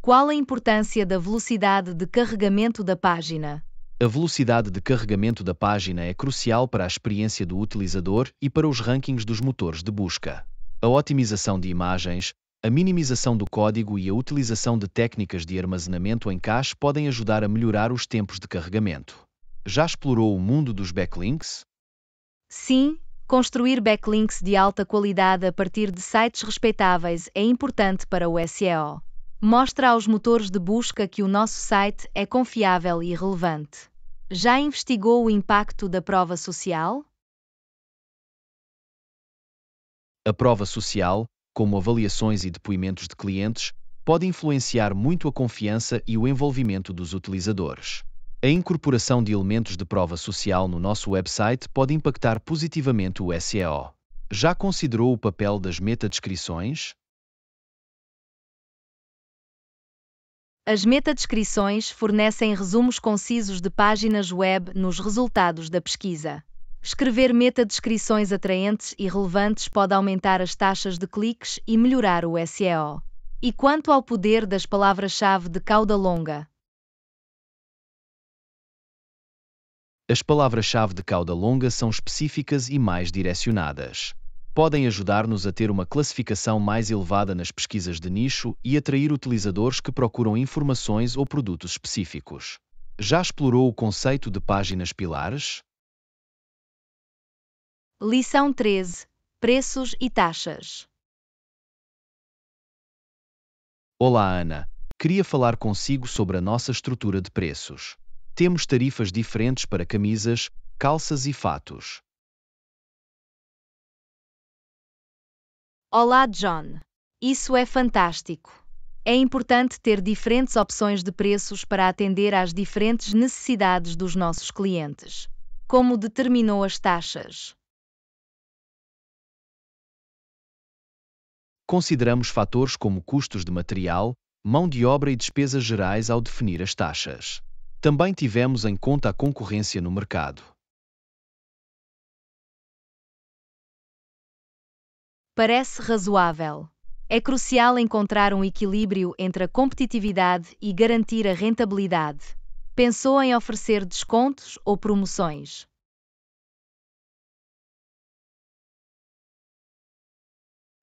Qual a importância da velocidade de carregamento da página? A velocidade de carregamento da página é crucial para a experiência do utilizador e para os rankings dos motores de busca. A otimização de imagens, a minimização do código e a utilização de técnicas de armazenamento em cache podem ajudar a melhorar os tempos de carregamento. Já explorou o mundo dos backlinks? Sim, construir backlinks de alta qualidade a partir de sites respeitáveis é importante para o S E O. Mostra aos motores de busca que o nosso site é confiável e relevante. Já investigou o impacto da prova social? A prova social, como avaliações e depoimentos de clientes, pode influenciar muito a confiança e o envolvimento dos utilizadores. A incorporação de elementos de prova social no nosso website pode impactar positivamente o S E O. Já considerou o papel das metadescrições? As metadescrições fornecem resumos concisos de páginas web nos resultados da pesquisa. Escrever metadescrições atraentes e relevantes pode aumentar as taxas de cliques e melhorar o S E O. E quanto ao poder das palavras-chave de cauda longa? As palavras-chave de cauda longa são específicas e mais direcionadas. Podem ajudar-nos a ter uma classificação mais elevada nas pesquisas de nicho e atrair utilizadores que procuram informações ou produtos específicos. Já explorou o conceito de páginas pilares? Lição treze. Preços e taxas. Olá, Ana. Queria falar consigo sobre a nossa estrutura de preços. Temos tarifas diferentes para camisas, calças e fatos. Olá, John. Isso é fantástico. É importante ter diferentes opções de preços para atender às diferentes necessidades dos nossos clientes. Como determinou as taxas? Consideramos fatores como custos de material, mão de obra e despesas gerais ao definir as taxas. Também tivemos em conta a concorrência no mercado. Parece razoável. É crucial encontrar um equilíbrio entre a competitividade e garantir a rentabilidade. Pensou em oferecer descontos ou promoções?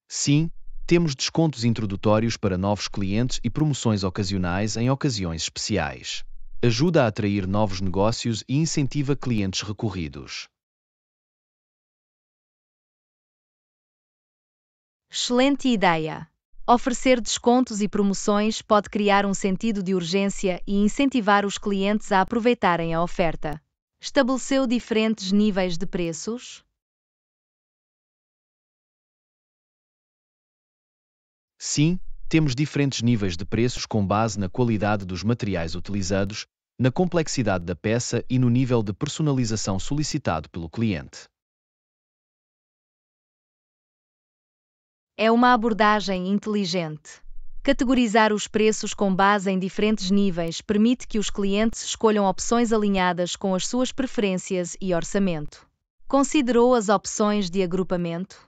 Sim, temos descontos introdutórios para novos clientes e promoções ocasionais em ocasiões especiais. Ajuda a atrair novos negócios e incentiva clientes recorridos. Excelente ideia! Oferecer descontos e promoções pode criar um sentido de urgência e incentivar os clientes a aproveitarem a oferta. Estabeleceu diferentes níveis de preços? Sim, temos diferentes níveis de preços com base na qualidade dos materiais utilizados, na complexidade da peça e no nível de personalização solicitado pelo cliente. É uma abordagem inteligente. Categorizar os preços com base em diferentes níveis permite que os clientes escolham opções alinhadas com as suas preferências e orçamento. Considerou as opções de agrupamento?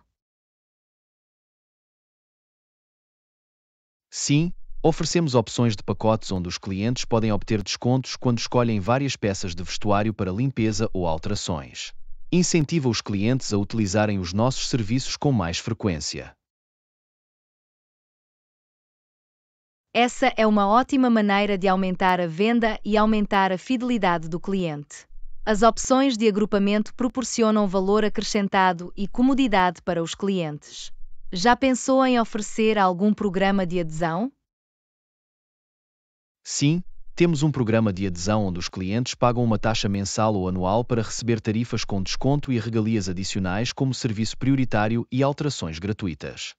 Sim, oferecemos opções de pacotes onde os clientes podem obter descontos quando escolhem várias peças de vestuário para limpeza ou alterações. Incentiva os clientes a utilizarem os nossos serviços com mais frequência. Essa é uma ótima maneira de aumentar a venda e aumentar a fidelidade do cliente. As opções de agrupamento proporcionam valor acrescentado e comodidade para os clientes. Já pensou em oferecer algum programa de adesão? Sim, temos um programa de adesão onde os clientes pagam uma taxa mensal ou anual para receber tarifas com desconto e regalias adicionais como serviço prioritário e alterações gratuitas.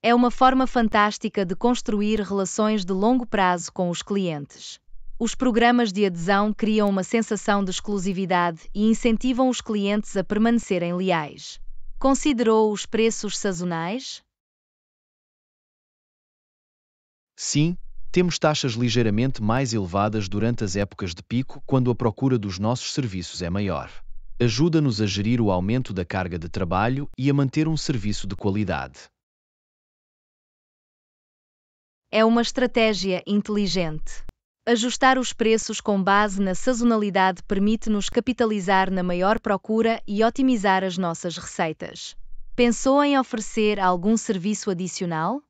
É uma forma fantástica de construir relações de longo prazo com os clientes. Os programas de adesão criam uma sensação de exclusividade e incentivam os clientes a permanecerem leais. Considerou os preços sazonais? Sim, temos taxas ligeiramente mais elevadas durante as épocas de pico quando a procura dos nossos serviços é maior. Ajuda-nos a gerir o aumento da carga de trabalho e a manter um serviço de qualidade. É uma estratégia inteligente. Ajustar os preços com base na sazonalidade permite-nos capitalizar na maior procura e otimizar as nossas receitas. Pensou em oferecer algum serviço adicional?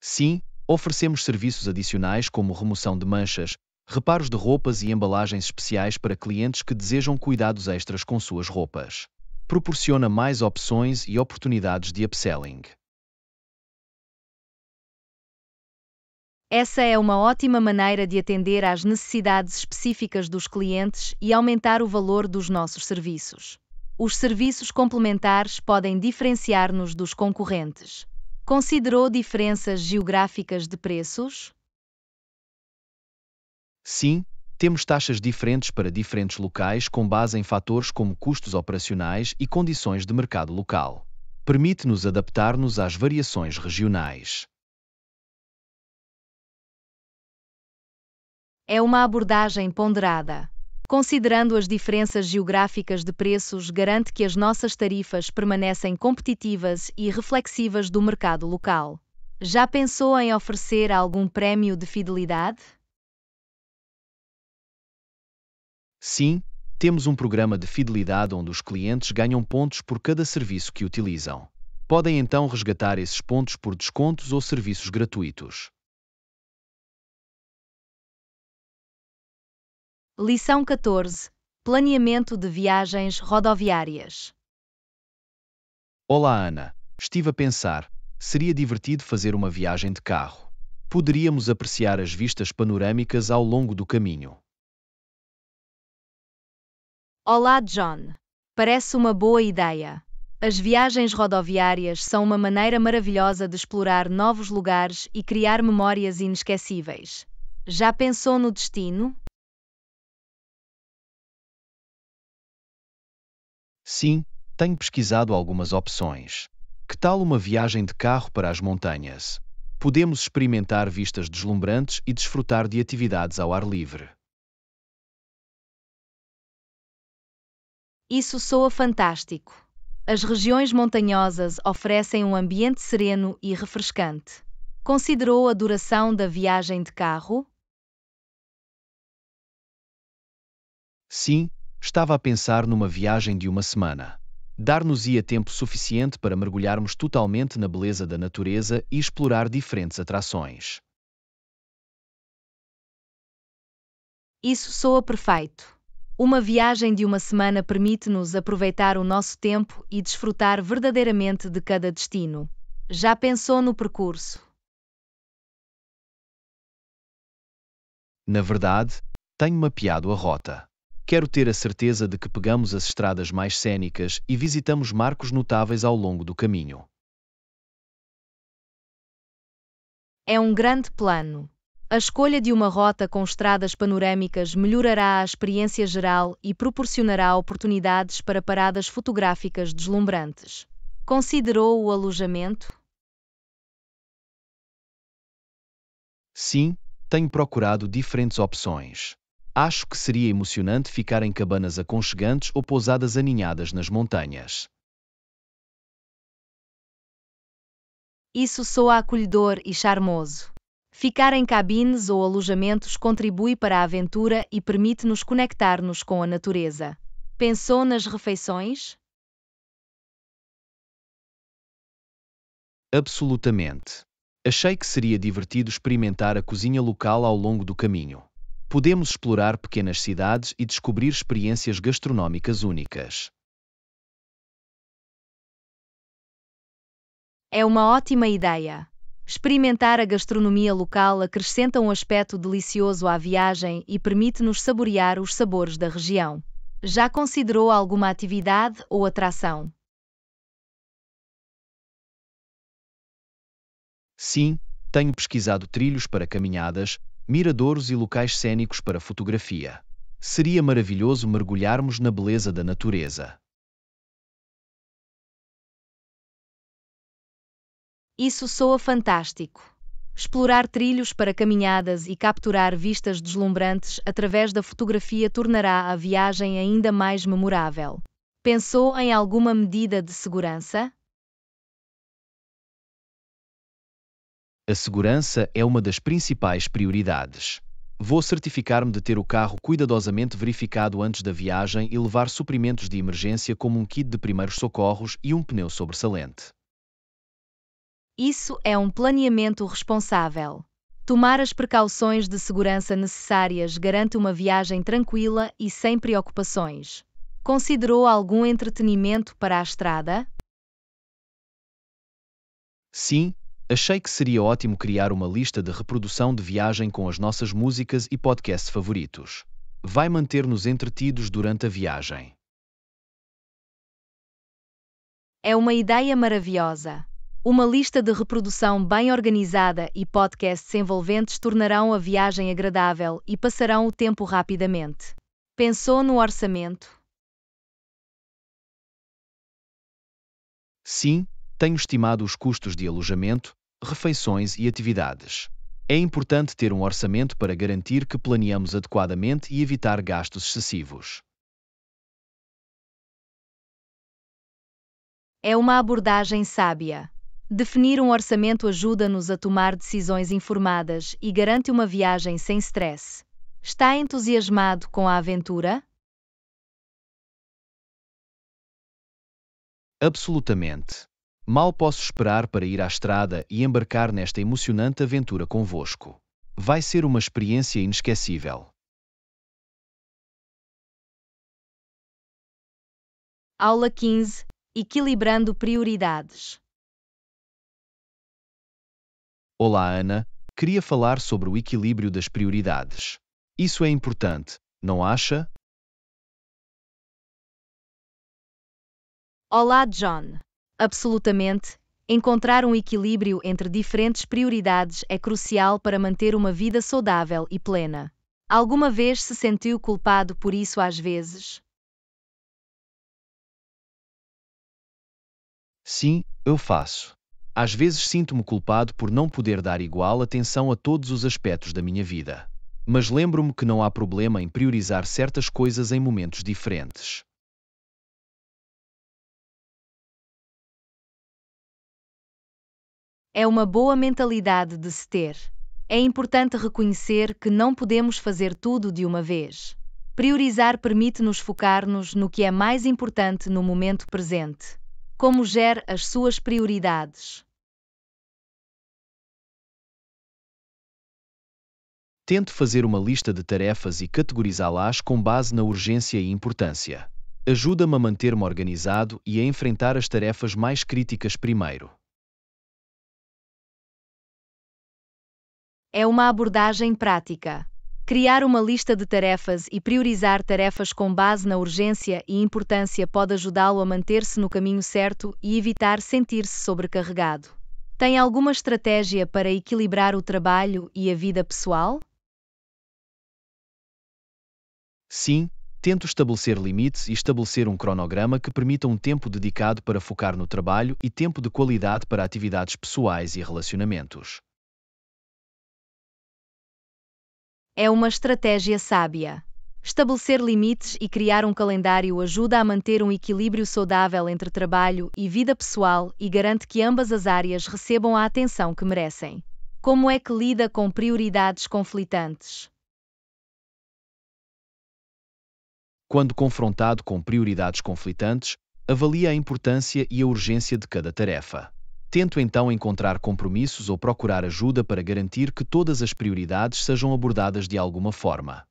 Sim, oferecemos serviços adicionais como remoção de manchas, reparos de roupas e embalagens especiais para clientes que desejam cuidados extras com suas roupas. Proporciona mais opções e oportunidades de upselling. Essa é uma ótima maneira de atender às necessidades específicas dos clientes e aumentar o valor dos nossos serviços. Os serviços complementares podem diferenciar-nos dos concorrentes. Considerou diferenças geográficas de preços? Sim. Temos taxas diferentes para diferentes locais com base em fatores como custos operacionais e condições de mercado local. Permite-nos adaptar-nos às variações regionais. É uma abordagem ponderada. Considerando as diferenças geográficas de preços, garante que as nossas tarifas permanecem competitivas e reflexivas do mercado local. Já pensou em oferecer algum prémio de fidelidade? Sim, temos um programa de fidelidade onde os clientes ganham pontos por cada serviço que utilizam. Podem então resgatar esses pontos por descontos ou serviços gratuitos. Lição catorze. Planeamento de viagens rodoviárias. Olá, Ana. Estive a pensar, seria divertido fazer uma viagem de carro. Poderíamos apreciar as vistas panorâmicas ao longo do caminho. Olá, John. Parece uma boa ideia. As viagens rodoviárias são uma maneira maravilhosa de explorar novos lugares e criar memórias inesquecíveis. Já pensou no destino? Sim, tenho pesquisado algumas opções. Que tal uma viagem de carro para as montanhas? Podemos experimentar vistas deslumbrantes e desfrutar de atividades ao ar livre. Isso soa fantástico. As regiões montanhosas oferecem um ambiente sereno e refrescante. Considerou a duração da viagem de carro? Sim, estava a pensar numa viagem de uma semana. Dar-nos-ia tempo suficiente para mergulharmos totalmente na beleza da natureza e explorar diferentes atrações. Isso soa perfeito. Uma viagem de uma semana permite-nos aproveitar o nosso tempo e desfrutar verdadeiramente de cada destino. Já pensou no percurso? Na verdade, tenho mapeado a rota. Quero ter a certeza de que pegamos as estradas mais cênicas e visitamos marcos notáveis ao longo do caminho. É um grande plano. A escolha de uma rota com estradas panorâmicas melhorará a experiência geral e proporcionará oportunidades para paradas fotográficas deslumbrantes. Considerou o alojamento? Sim, tenho procurado diferentes opções. Acho que seria emocionante ficar em cabanas aconchegantes ou pousadas aninhadas nas montanhas. Isso soa acolhedor e charmoso. Ficar em cabines ou alojamentos contribui para a aventura e permite-nos conectar-nos com a natureza. Pensou nas refeições? Absolutamente. Achei que seria divertido experimentar a cozinha local ao longo do caminho. Podemos explorar pequenas cidades e descobrir experiências gastronómicas únicas. É uma ótima ideia. Experimentar a gastronomia local acrescenta um aspecto delicioso à viagem e permite-nos saborear os sabores da região. Já considerou alguma atividade ou atração? Sim, tenho pesquisado trilhos para caminhadas, miradouros e locais cênicos para fotografia. Seria maravilhoso mergulharmos na beleza da natureza. Isso soa fantástico. Explorar trilhos para caminhadas e capturar vistas deslumbrantes através da fotografia tornará a viagem ainda mais memorável. Pensou em alguma medida de segurança? A segurança é uma das principais prioridades. Vou certificar-me de ter o carro cuidadosamente verificado antes da viagem e levar suprimentos de emergência como um kit de primeiros socorros e um pneu sobressalente. Isso é um planeamento responsável. Tomar as precauções de segurança necessárias garante uma viagem tranquila e sem preocupações. Considerou algum entretenimento para a estrada? Sim. Achei que seria ótimo criar uma lista de reprodução de viagem com as nossas músicas e podcasts favoritos. Vai manter-nos entretidos durante a viagem. É uma ideia maravilhosa. Uma lista de reprodução bem organizada e podcasts envolventes tornarão a viagem agradável e passarão o tempo rapidamente. Pensou no orçamento? Sim. Tenho estimado os custos de alojamento, refeições e atividades. É importante ter um orçamento para garantir que planeamos adequadamente e evitar gastos excessivos. É uma abordagem sábia. Definir um orçamento ajuda-nos a tomar decisões informadas e garante uma viagem sem stress. Está entusiasmado com a aventura? Absolutamente. Mal posso esperar para ir à estrada e embarcar nesta emocionante aventura convosco. Vai ser uma experiência inesquecível. Aula quinze – Equilibrando prioridades. Olá, Ana. Queria falar sobre o equilíbrio das prioridades. Isso é importante, não acha? Olá, John. Absolutamente, encontrar um equilíbrio entre diferentes prioridades é crucial para manter uma vida saudável e plena. Alguma vez se sentiu culpado por isso às vezes? Sim, eu faço. Às vezes sinto-me culpado por não poder dar igual atenção a todos os aspectos da minha vida. Mas lembro-me que não há problema em priorizar certas coisas em momentos diferentes. é uma boa mentalidade de se ter. É importante reconhecer que não podemos fazer tudo de uma vez. Priorizar permite-nos focar-nos no que é mais importante no momento presente. Como gere as suas prioridades? Tente fazer uma lista de tarefas e categorizá-las com base na urgência e importância. Ajuda-me a manter-me organizado e a enfrentar as tarefas mais críticas primeiro. É uma abordagem prática. Criar uma lista de tarefas e priorizar tarefas com base na urgência e importância pode ajudá-lo a manter-se no caminho certo e evitar sentir-se sobrecarregado. Tem alguma estratégia para equilibrar o trabalho e a vida pessoal? Sim, tento estabelecer limites e estabelecer um cronograma que permita um tempo dedicado para focar no trabalho e tempo de qualidade para atividades pessoais e relacionamentos. É uma estratégia sábia. Estabelecer limites e criar um calendário ajuda a manter um equilíbrio saudável entre trabalho e vida pessoal e garante que ambas as áreas recebam a atenção que merecem. Como é que lida com prioridades conflitantes? Quando confrontado com prioridades conflitantes, avalie a importância e a urgência de cada tarefa. Tento então encontrar compromissos ou procurar ajuda para garantir que todas as prioridades sejam abordadas de alguma forma.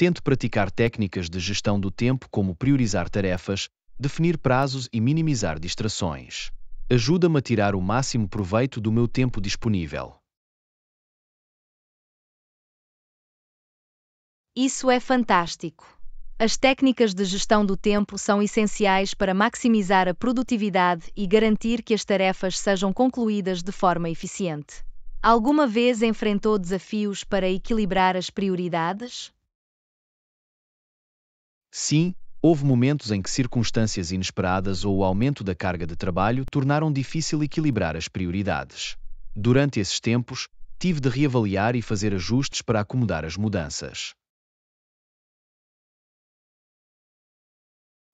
Tento praticar técnicas de gestão do tempo como priorizar tarefas, definir prazos e minimizar distrações. Ajuda-me a tirar o máximo proveito do meu tempo disponível. Isso é fantástico! As técnicas de gestão do tempo são essenciais para maximizar a produtividade e garantir que as tarefas sejam concluídas de forma eficiente. Alguma vez enfrentou desafios para equilibrar as prioridades? Sim, houve momentos em que circunstâncias inesperadas ou o aumento da carga de trabalho tornaram difícil equilibrar as prioridades. Durante esses tempos, tive de reavaliar e fazer ajustes para acomodar as mudanças.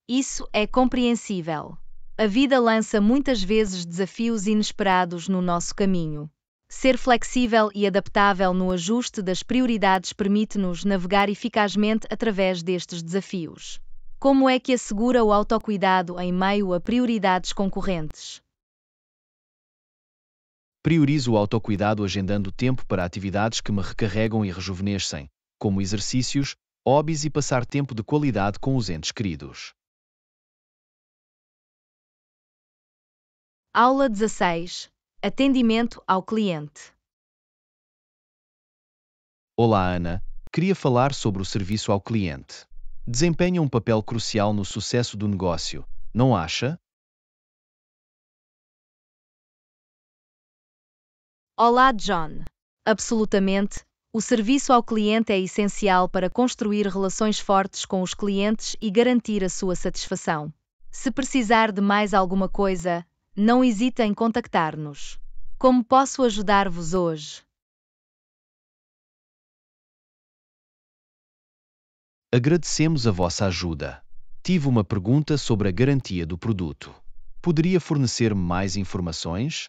Isso é compreensível. A vida lança muitas vezes desafios inesperados no nosso caminho. Ser flexível e adaptável no ajuste das prioridades permite-nos navegar eficazmente através destes desafios. Como é que assegura o autocuidado em meio a prioridades concorrentes? Priorizo o autocuidado agendando tempo para atividades que me recarregam e rejuvenescem, como exercícios, hobbies e passar tempo de qualidade com os entes queridos. Aula dezasseis. Atendimento ao cliente. Olá, Ana. Queria falar sobre o serviço ao cliente. Desempenha um papel crucial no sucesso do negócio, não acha? Olá, John. Absolutamente. O serviço ao cliente é essencial para construir relações fortes com os clientes e garantir a sua satisfação. Se precisar de mais alguma coisa, não hesite em contactar-nos. Como posso ajudar-vos hoje? Agradecemos a vossa ajuda. Tive uma pergunta sobre a garantia do produto. Poderia fornecer-me mais informações?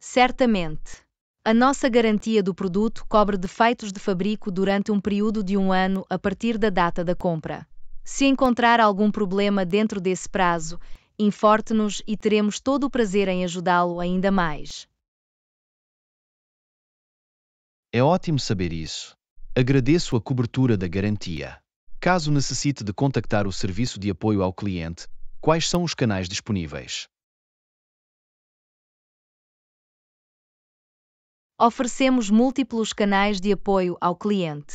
Certamente. A nossa garantia do produto cobre defeitos de fabrico durante um período de um ano a partir da data da compra. Se encontrar algum problema dentro desse prazo, informe-nos e teremos todo o prazer em ajudá-lo ainda mais. É ótimo saber isso. Agradeço a cobertura da garantia. Caso necessite de contactar o serviço de apoio ao cliente, quais são os canais disponíveis? Oferecemos múltiplos canais de apoio ao cliente.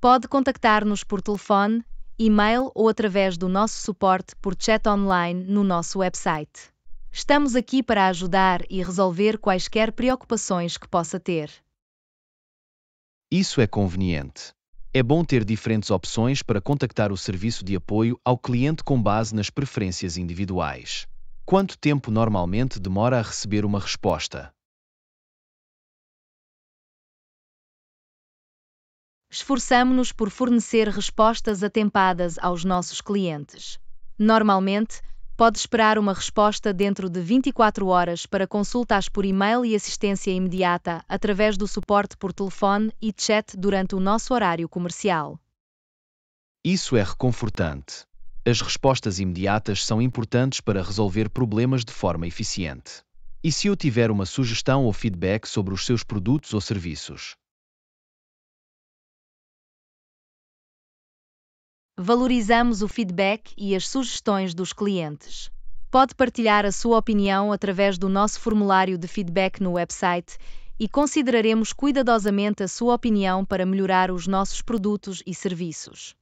Pode contactar-nos por telefone, e-mail ou através do nosso suporte por chat online no nosso website. Estamos aqui para ajudar e resolver quaisquer preocupações que possa ter. Isso é conveniente. É bom ter diferentes opções para contactar o serviço de apoio ao cliente com base nas preferências individuais. Quanto tempo normalmente demora a receber uma resposta? Esforçamo-nos por fornecer respostas atempadas aos nossos clientes. Normalmente, pode esperar uma resposta dentro de vinte e quatro horas para consultas por e-mail e assistência imediata através do suporte por telefone e chat durante o nosso horário comercial. Isso é reconfortante. As respostas imediatas são importantes para resolver problemas de forma eficiente. E se eu tiver uma sugestão ou feedback sobre os seus produtos ou serviços? Valorizamos o feedback e as sugestões dos clientes. Pode partilhar a sua opinião através do nosso formulário de feedback no website e consideraremos cuidadosamente a sua opinião para melhorar os nossos produtos e serviços.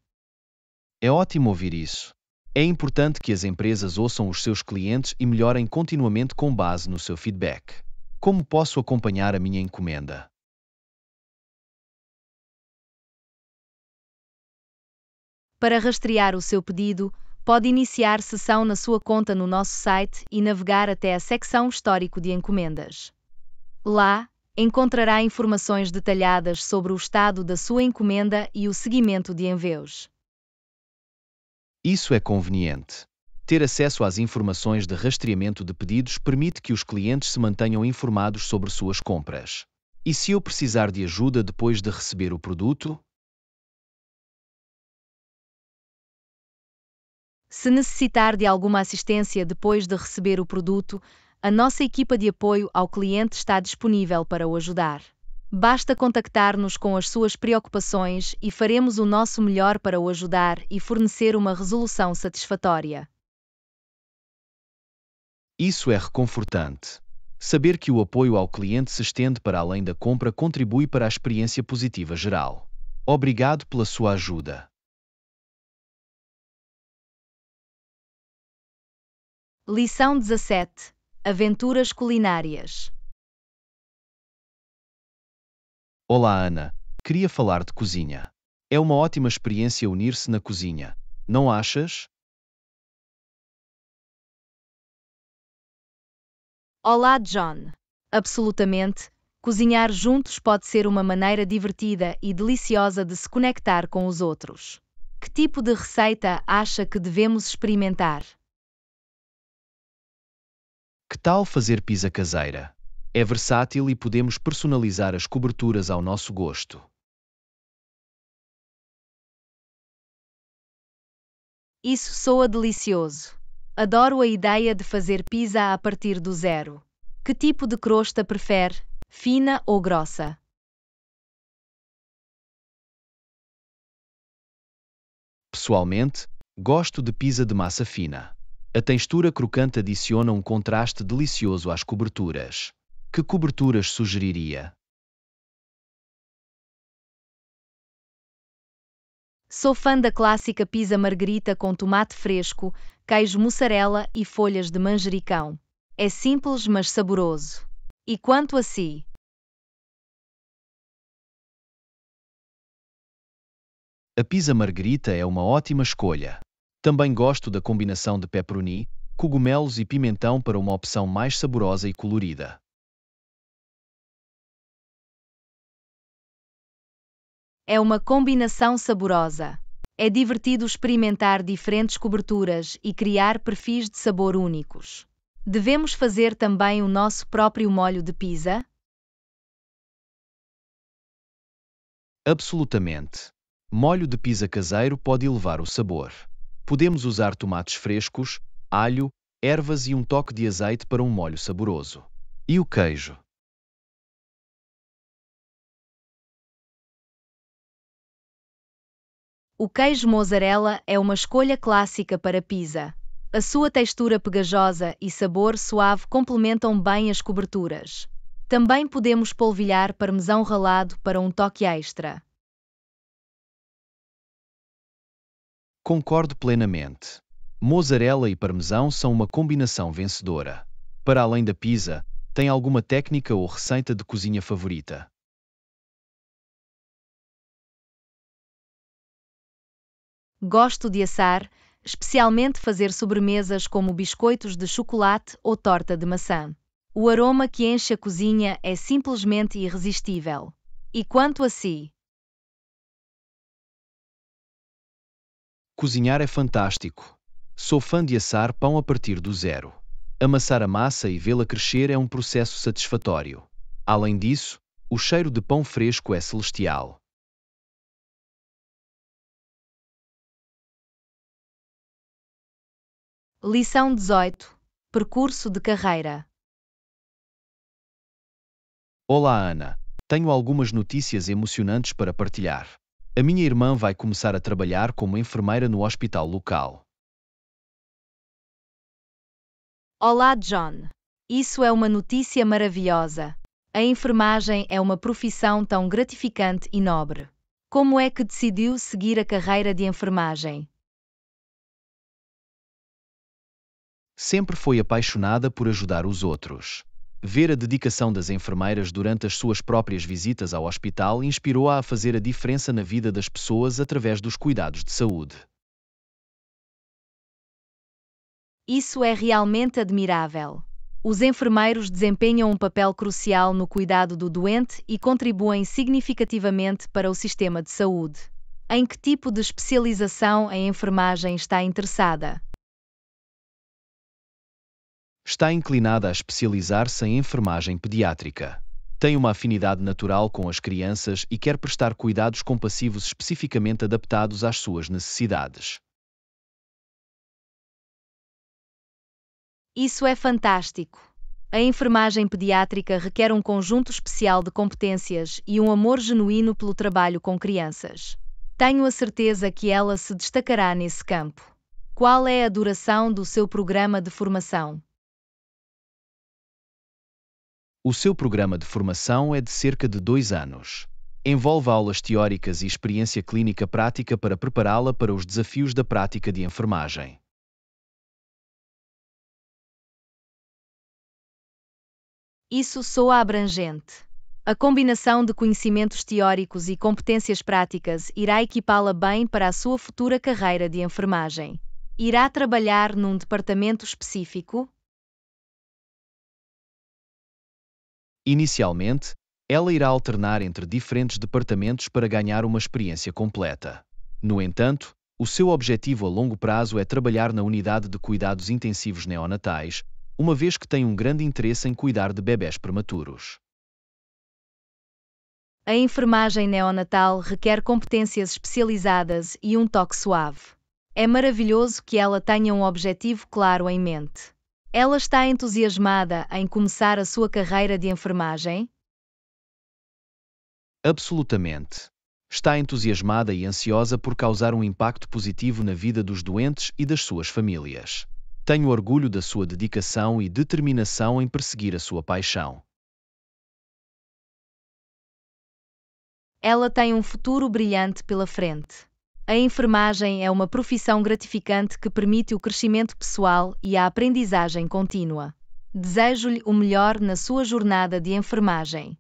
É ótimo ouvir isso. É importante que as empresas ouçam os seus clientes e melhorem continuamente com base no seu feedback. Como posso acompanhar a minha encomenda? Para rastrear o seu pedido, pode iniciar sessão na sua conta no nosso site e navegar até a secção Histórico de Encomendas. Lá, encontrará informações detalhadas sobre o estado da sua encomenda e o seguimento de envios. Isso é conveniente. Ter acesso às informações de rastreamento de pedidos permite que os clientes se mantenham informados sobre suas compras. E se eu precisar de ajuda depois de receber o produto? Se necessitar de alguma assistência depois de receber o produto, a nossa equipa de apoio ao cliente está disponível para o ajudar. Basta contactar-nos com as suas preocupações e faremos o nosso melhor para o ajudar e fornecer uma resolução satisfatória. Isso é reconfortante. Saber que o apoio ao cliente se estende para além da compra contribui para a experiência positiva geral. Obrigado pela sua ajuda. Lição dezassete. Aventuras culinárias. Olá, Ana. Queria falar de cozinha. É uma ótima experiência unir-se na cozinha, não achas? Olá, John. Absolutamente. Cozinhar juntos pode ser uma maneira divertida e deliciosa de se conectar com os outros. Que tipo de receita acha que devemos experimentar? Que tal fazer pizza caseira? É versátil e podemos personalizar as coberturas ao nosso gosto. Isso soa delicioso. Adoro a ideia de fazer pizza a partir do zero. Que tipo de crosta prefere? Fina ou grossa? Pessoalmente, gosto de pizza de massa fina. A textura crocante adiciona um contraste delicioso às coberturas. Que coberturas sugeriria? Sou fã da clássica pizza margarita com tomate fresco, queijo mussarela e folhas de manjericão. É simples mas saboroso. E quanto a si? A pizza margarita é uma ótima escolha. Também gosto da combinação de pepperoni, cogumelos e pimentão para uma opção mais saborosa e colorida. É uma combinação saborosa. É divertido experimentar diferentes coberturas e criar perfis de sabor únicos. Devemos fazer também o nosso próprio molho de pizza? Absolutamente. Molho de pizza caseiro pode elevar o sabor. Podemos usar tomates frescos, alho, ervas e um toque de azeite para um molho saboroso. E o queijo? O queijo mozzarella é uma escolha clássica para pizza. A sua textura pegajosa e sabor suave complementam bem as coberturas. Também podemos polvilhar parmesão ralado para um toque extra. Concordo plenamente. Mozzarella e parmesão são uma combinação vencedora. Para além da pizza, tem alguma técnica ou receita de cozinha favorita? Gosto de assar, especialmente fazer sobremesas como biscoitos de chocolate ou torta de maçã. O aroma que enche a cozinha é simplesmente irresistível. E quanto a si? Cozinhar é fantástico. Sou fã de assar pão a partir do zero. Amassar a massa e vê-la crescer é um processo satisfatório. Além disso, o cheiro de pão fresco é celestial. Lição dezoito. Percurso de carreira. Olá, Ana. Tenho algumas notícias emocionantes para partilhar. A minha irmã vai começar a trabalhar como enfermeira no hospital local. Olá, John. Isso é uma notícia maravilhosa. A enfermagem é uma profissão tão gratificante e nobre. Como é que decidiu seguir a carreira de enfermagem? Sempre foi apaixonada por ajudar os outros. Ver a dedicação das enfermeiras durante as suas próprias visitas ao hospital inspirou-a a fazer a diferença na vida das pessoas através dos cuidados de saúde. Isso é realmente admirável. Os enfermeiros desempenham um papel crucial no cuidado do doente e contribuem significativamente para o sistema de saúde. Em que tipo de especialização a enfermagem está interessada? Está inclinada a especializar-se em enfermagem pediátrica. Tem uma afinidade natural com as crianças e quer prestar cuidados compassivos especificamente adaptados às suas necessidades. Isso é fantástico. A enfermagem pediátrica requer um conjunto especial de competências e um amor genuíno pelo trabalho com crianças. Tenho a certeza que ela se destacará nesse campo. Qual é a duração do seu programa de formação? O seu programa de formação é de cerca de dois anos. Envolve aulas teóricas e experiência clínica prática para prepará-la para os desafios da prática de enfermagem. Isso soa abrangente. A combinação de conhecimentos teóricos e competências práticas irá equipá-la bem para a sua futura carreira de enfermagem. Irá trabalhar num departamento específico? Inicialmente, ela irá alternar entre diferentes departamentos para ganhar uma experiência completa. No entanto, o seu objetivo a longo prazo é trabalhar na unidade de cuidados intensivos neonatais, uma vez que tem um grande interesse em cuidar de bebés prematuros. A enfermagem neonatal requer competências especializadas e um toque suave. É maravilhoso que ela tenha um objetivo claro em mente. Ela está entusiasmada em começar a sua carreira de enfermagem? Absolutamente. Está entusiasmada e ansiosa por causar um impacto positivo na vida dos doentes e das suas famílias. Tenho orgulho da sua dedicação e determinação em perseguir a sua paixão. Ela tem um futuro brilhante pela frente. A enfermagem é uma profissão gratificante que permite o crescimento pessoal e a aprendizagem contínua. Desejo-lhe o melhor na sua jornada de enfermagem.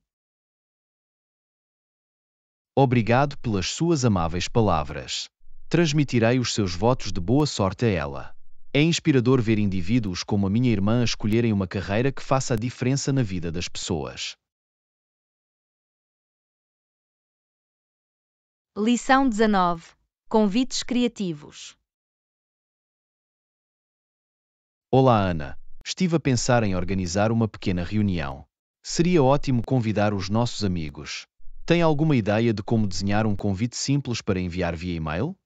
Obrigado pelas suas amáveis palavras. Transmitirei os seus votos de boa sorte a ela. É inspirador ver indivíduos como a minha irmã escolherem uma carreira que faça a diferença na vida das pessoas. Lição dezenove. Convites criativos. Olá, Ana. Estive a pensar em organizar uma pequena reunião. Seria ótimo convidar os nossos amigos. Tem alguma ideia de como desenhar um convite simples para enviar via e-mail?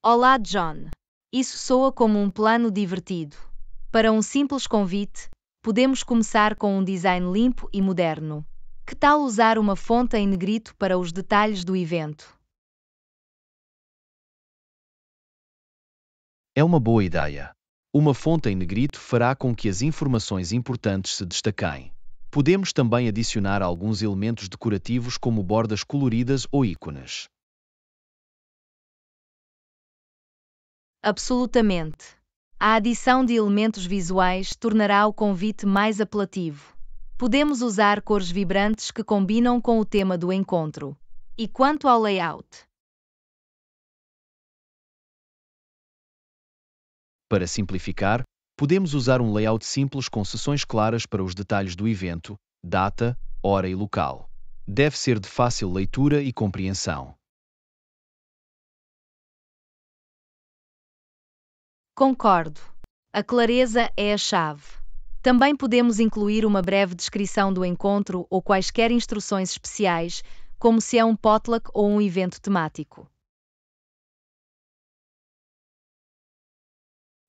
Olá, John. Isso soa como um plano divertido. Para um simples convite, podemos começar com um design limpo e moderno. Que tal usar uma fonte em negrito para os detalhes do evento? É uma boa ideia. Uma fonte em negrito fará com que as informações importantes se destaquem. Podemos também adicionar alguns elementos decorativos como bordas coloridas ou ícones. Absolutamente. A adição de elementos visuais tornará o convite mais apelativo. Podemos usar cores vibrantes que combinam com o tema do encontro. E quanto ao layout? Para simplificar, podemos usar um layout simples com seções claras para os detalhes do evento, data, hora e local. Deve ser de fácil leitura e compreensão. Concordo. A clareza é a chave. Também podemos incluir uma breve descrição do encontro ou quaisquer instruções especiais, como se é um potluck ou um evento temático.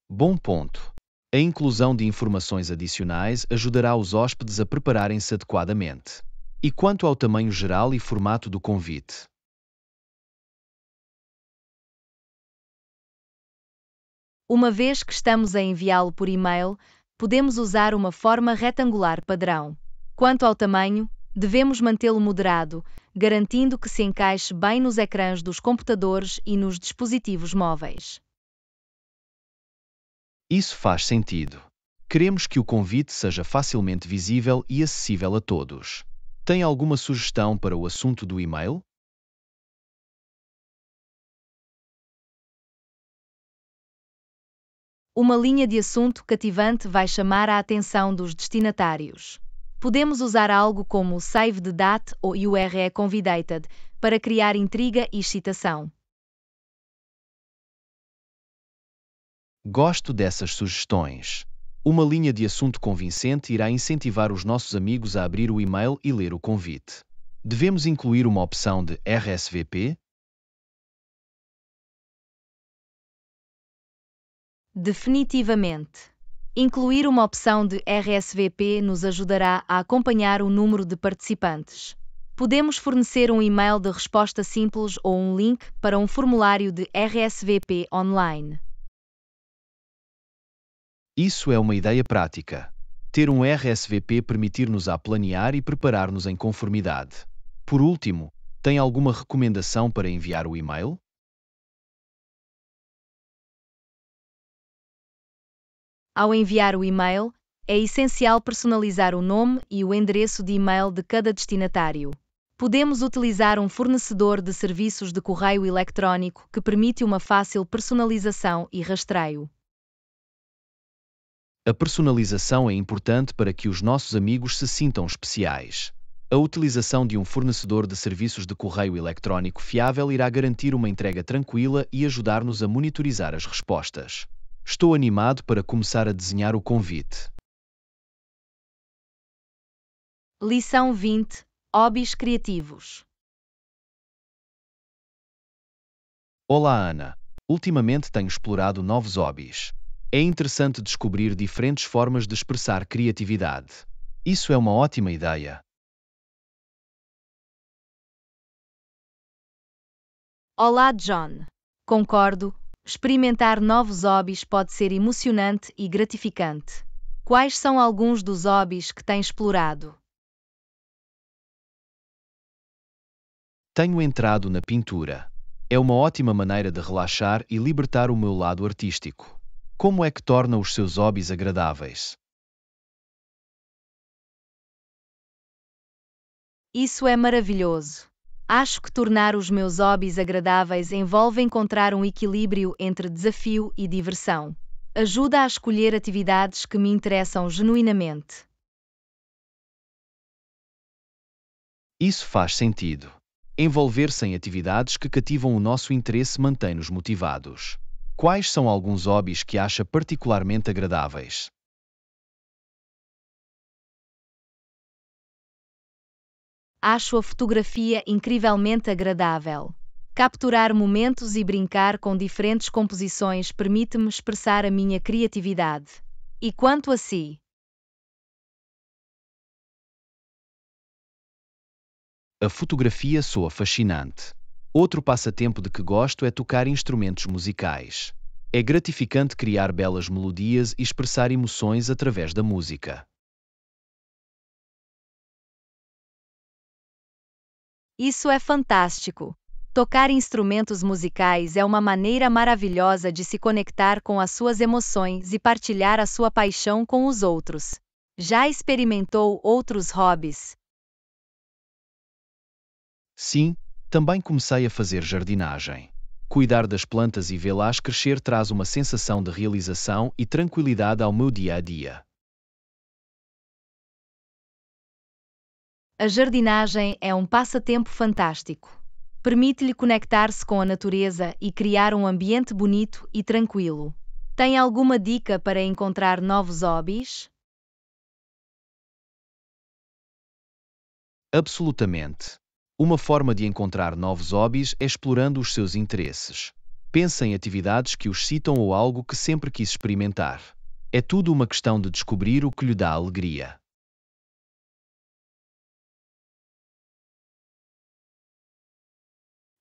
Bom ponto. A inclusão de informações adicionais ajudará os hóspedes a prepararem-se adequadamente. E quanto ao tamanho geral e formato do convite? Uma vez que estamos a enviá-lo por e-mail, podemos usar uma forma retangular padrão. Quanto ao tamanho, devemos mantê-lo moderado, garantindo que se encaixe bem nos ecrãs dos computadores e nos dispositivos móveis. Isso faz sentido. Queremos que o convite seja facilmente visível e acessível a todos. Tem alguma sugestão para o assunto do e-mail? Uma linha de assunto cativante vai chamar a atenção dos destinatários. Podemos usar algo como Save the Date ou U R E Convidated para criar intriga e excitação. Gosto dessas sugestões. Uma linha de assunto convincente irá incentivar os nossos amigos a abrir o e-mail e ler o convite. Devemos incluir uma opção de R S V P? Definitivamente. Incluir uma opção de R S V P nos ajudará a acompanhar o número de participantes. Podemos fornecer um e-mail de resposta simples ou um link para um formulário de R S V P online. Isso é uma ideia prática. Ter um R S V P permitir-nos a planear e preparar-nos em conformidade. Por último, tem alguma recomendação para enviar o e-mail? Ao enviar o e-mail, é essencial personalizar o nome e o endereço de e-mail de cada destinatário. Podemos utilizar um fornecedor de serviços de correio eletrónico que permite uma fácil personalização e rastreio. A personalização é importante para que os nossos amigos se sintam especiais. A utilização de um fornecedor de serviços de correio eletrónico fiável irá garantir uma entrega tranquila e ajudar-nos a monitorizar as respostas. Estou animado para começar a desenhar o convite. Lição vinte. Hobbies criativos. Olá, Ana. Ultimamente tenho explorado novos hobbies. É interessante descobrir diferentes formas de expressar criatividade. Isso é uma ótima ideia. Olá, John. Concordo. Experimentar novos hobbies pode ser emocionante e gratificante. Quais são alguns dos hobbies que tem explorado? Tenho entrado na pintura. É uma ótima maneira de relaxar e libertar o meu lado artístico. Como é que torna os seus hobbies agradáveis? Isso é maravilhoso. Acho que tornar os meus hobbies agradáveis envolve encontrar um equilíbrio entre desafio e diversão. Ajuda a escolher atividades que me interessam genuinamente. Isso faz sentido. Envolver-se em atividades que cativam o nosso interesse mantém-nos motivados. Quais são alguns hobbies que acha particularmente agradáveis? Acho a fotografia incrivelmente agradável. Capturar momentos e brincar com diferentes composições permite-me expressar a minha criatividade. E quanto a si? A fotografia soa fascinante. Outro passatempo de que gosto é tocar instrumentos musicais. É gratificante criar belas melodias e expressar emoções através da música. Isso é fantástico! Tocar instrumentos musicais é uma maneira maravilhosa de se conectar com as suas emoções e partilhar a sua paixão com os outros. Já experimentou outros hobbies? Sim, também comecei a fazer jardinagem. Cuidar das plantas e vê-las crescer traz uma sensação de realização e tranquilidade ao meu dia a dia. A jardinagem é um passatempo fantástico. Permite-lhe conectar-se com a natureza e criar um ambiente bonito e tranquilo. Tem alguma dica para encontrar novos hobbies? Absolutamente. Uma forma de encontrar novos hobbies é explorando os seus interesses. Pense em atividades que os excitam ou algo que sempre quis experimentar. É tudo uma questão de descobrir o que lhe dá alegria.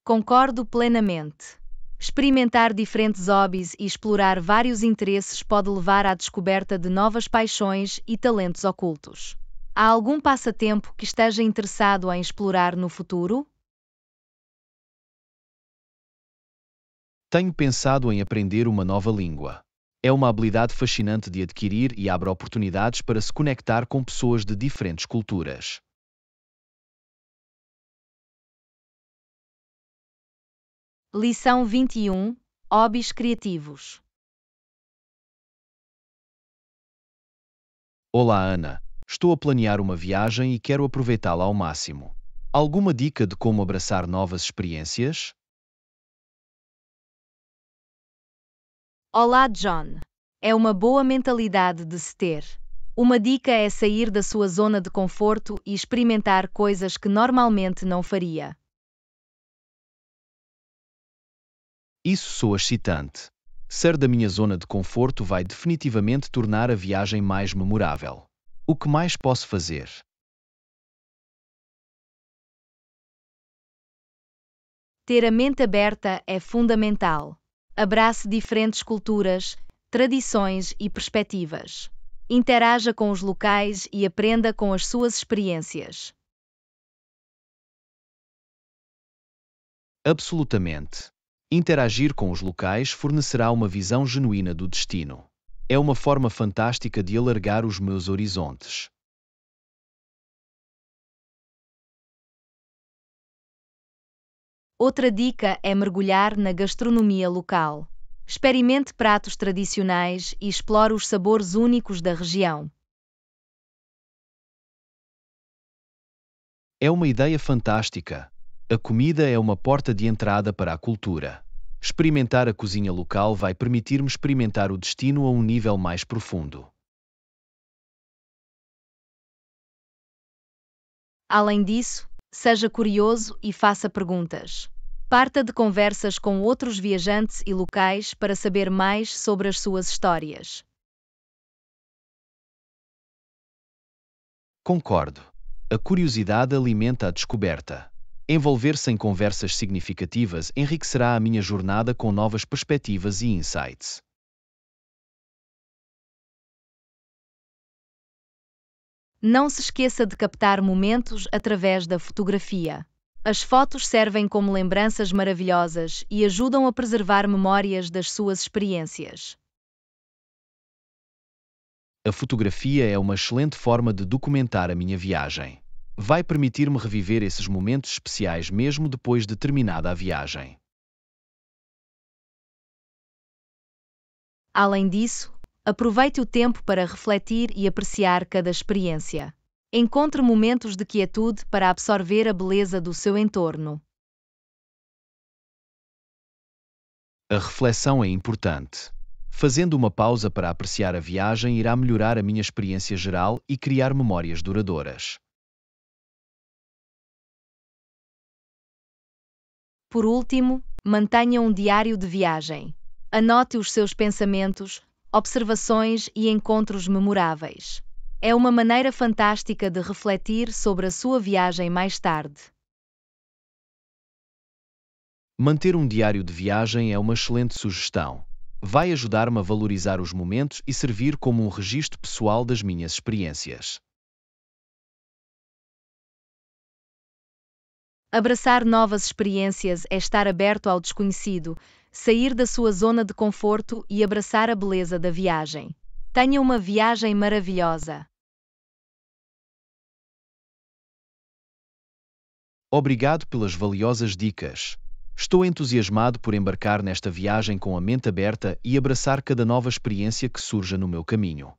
Concordo plenamente. Experimentar diferentes hobbies e explorar vários interesses pode levar à descoberta de novas paixões e talentos ocultos. Há algum passatempo que esteja interessado em explorar no futuro? Tenho pensado em aprender uma nova língua. É uma habilidade fascinante de adquirir e abre oportunidades para se conectar com pessoas de diferentes culturas. Lição vinte e um – Hobbies criativos. Olá, Ana. Estou a planear uma viagem e quero aproveitá-la ao máximo. Alguma dica de como abraçar novas experiências? Olá, John. É uma boa mentalidade de se ter. Uma dica é sair da sua zona de conforto e experimentar coisas que normalmente não faria. Isso soa excitante. Sair da minha zona de conforto vai definitivamente tornar a viagem mais memorável. O que mais posso fazer? Ter a mente aberta é fundamental. Abrace diferentes culturas, tradições e perspectivas. Interaja com os locais e aprenda com as suas experiências. Absolutamente. Interagir com os locais fornecerá uma visão genuína do destino. É uma forma fantástica de alargar os meus horizontes. Outra dica é mergulhar na gastronomia local. Experimente pratos tradicionais e explore os sabores únicos da região. É uma ideia fantástica. A comida é uma porta de entrada para a cultura. Experimentar a cozinha local vai permitir-me experimentar o destino a um nível mais profundo. Além disso, seja curioso e faça perguntas. Parta de conversas com outros viajantes e locais para saber mais sobre as suas histórias. Concordo. A curiosidade alimenta a descoberta. Envolver-se em conversas significativas enriquecerá a minha jornada com novas perspectivas e insights. Não se esqueça de captar momentos através da fotografia. As fotos servem como lembranças maravilhosas e ajudam a preservar memórias das suas experiências. A fotografia é uma excelente forma de documentar a minha viagem. Vai permitir-me reviver esses momentos especiais mesmo depois de terminada a viagem. Além disso, aproveite o tempo para refletir e apreciar cada experiência. Encontre momentos de quietude para absorver a beleza do seu entorno. A reflexão é importante. Fazendo uma pausa para apreciar a viagem irá melhorar a minha experiência geral e criar memórias duradouras. Por último, mantenha um diário de viagem. Anote os seus pensamentos, observações e encontros memoráveis. É uma maneira fantástica de refletir sobre a sua viagem mais tarde. Manter um diário de viagem é uma excelente sugestão. Vai ajudar-me a valorizar os momentos e servir como um registro pessoal das minhas experiências. Abraçar novas experiências é estar aberto ao desconhecido, sair da sua zona de conforto e abraçar a beleza da viagem. Tenha uma viagem maravilhosa! Obrigado pelas valiosas dicas. Estou entusiasmado por embarcar nesta viagem com a mente aberta e abraçar cada nova experiência que surja no meu caminho.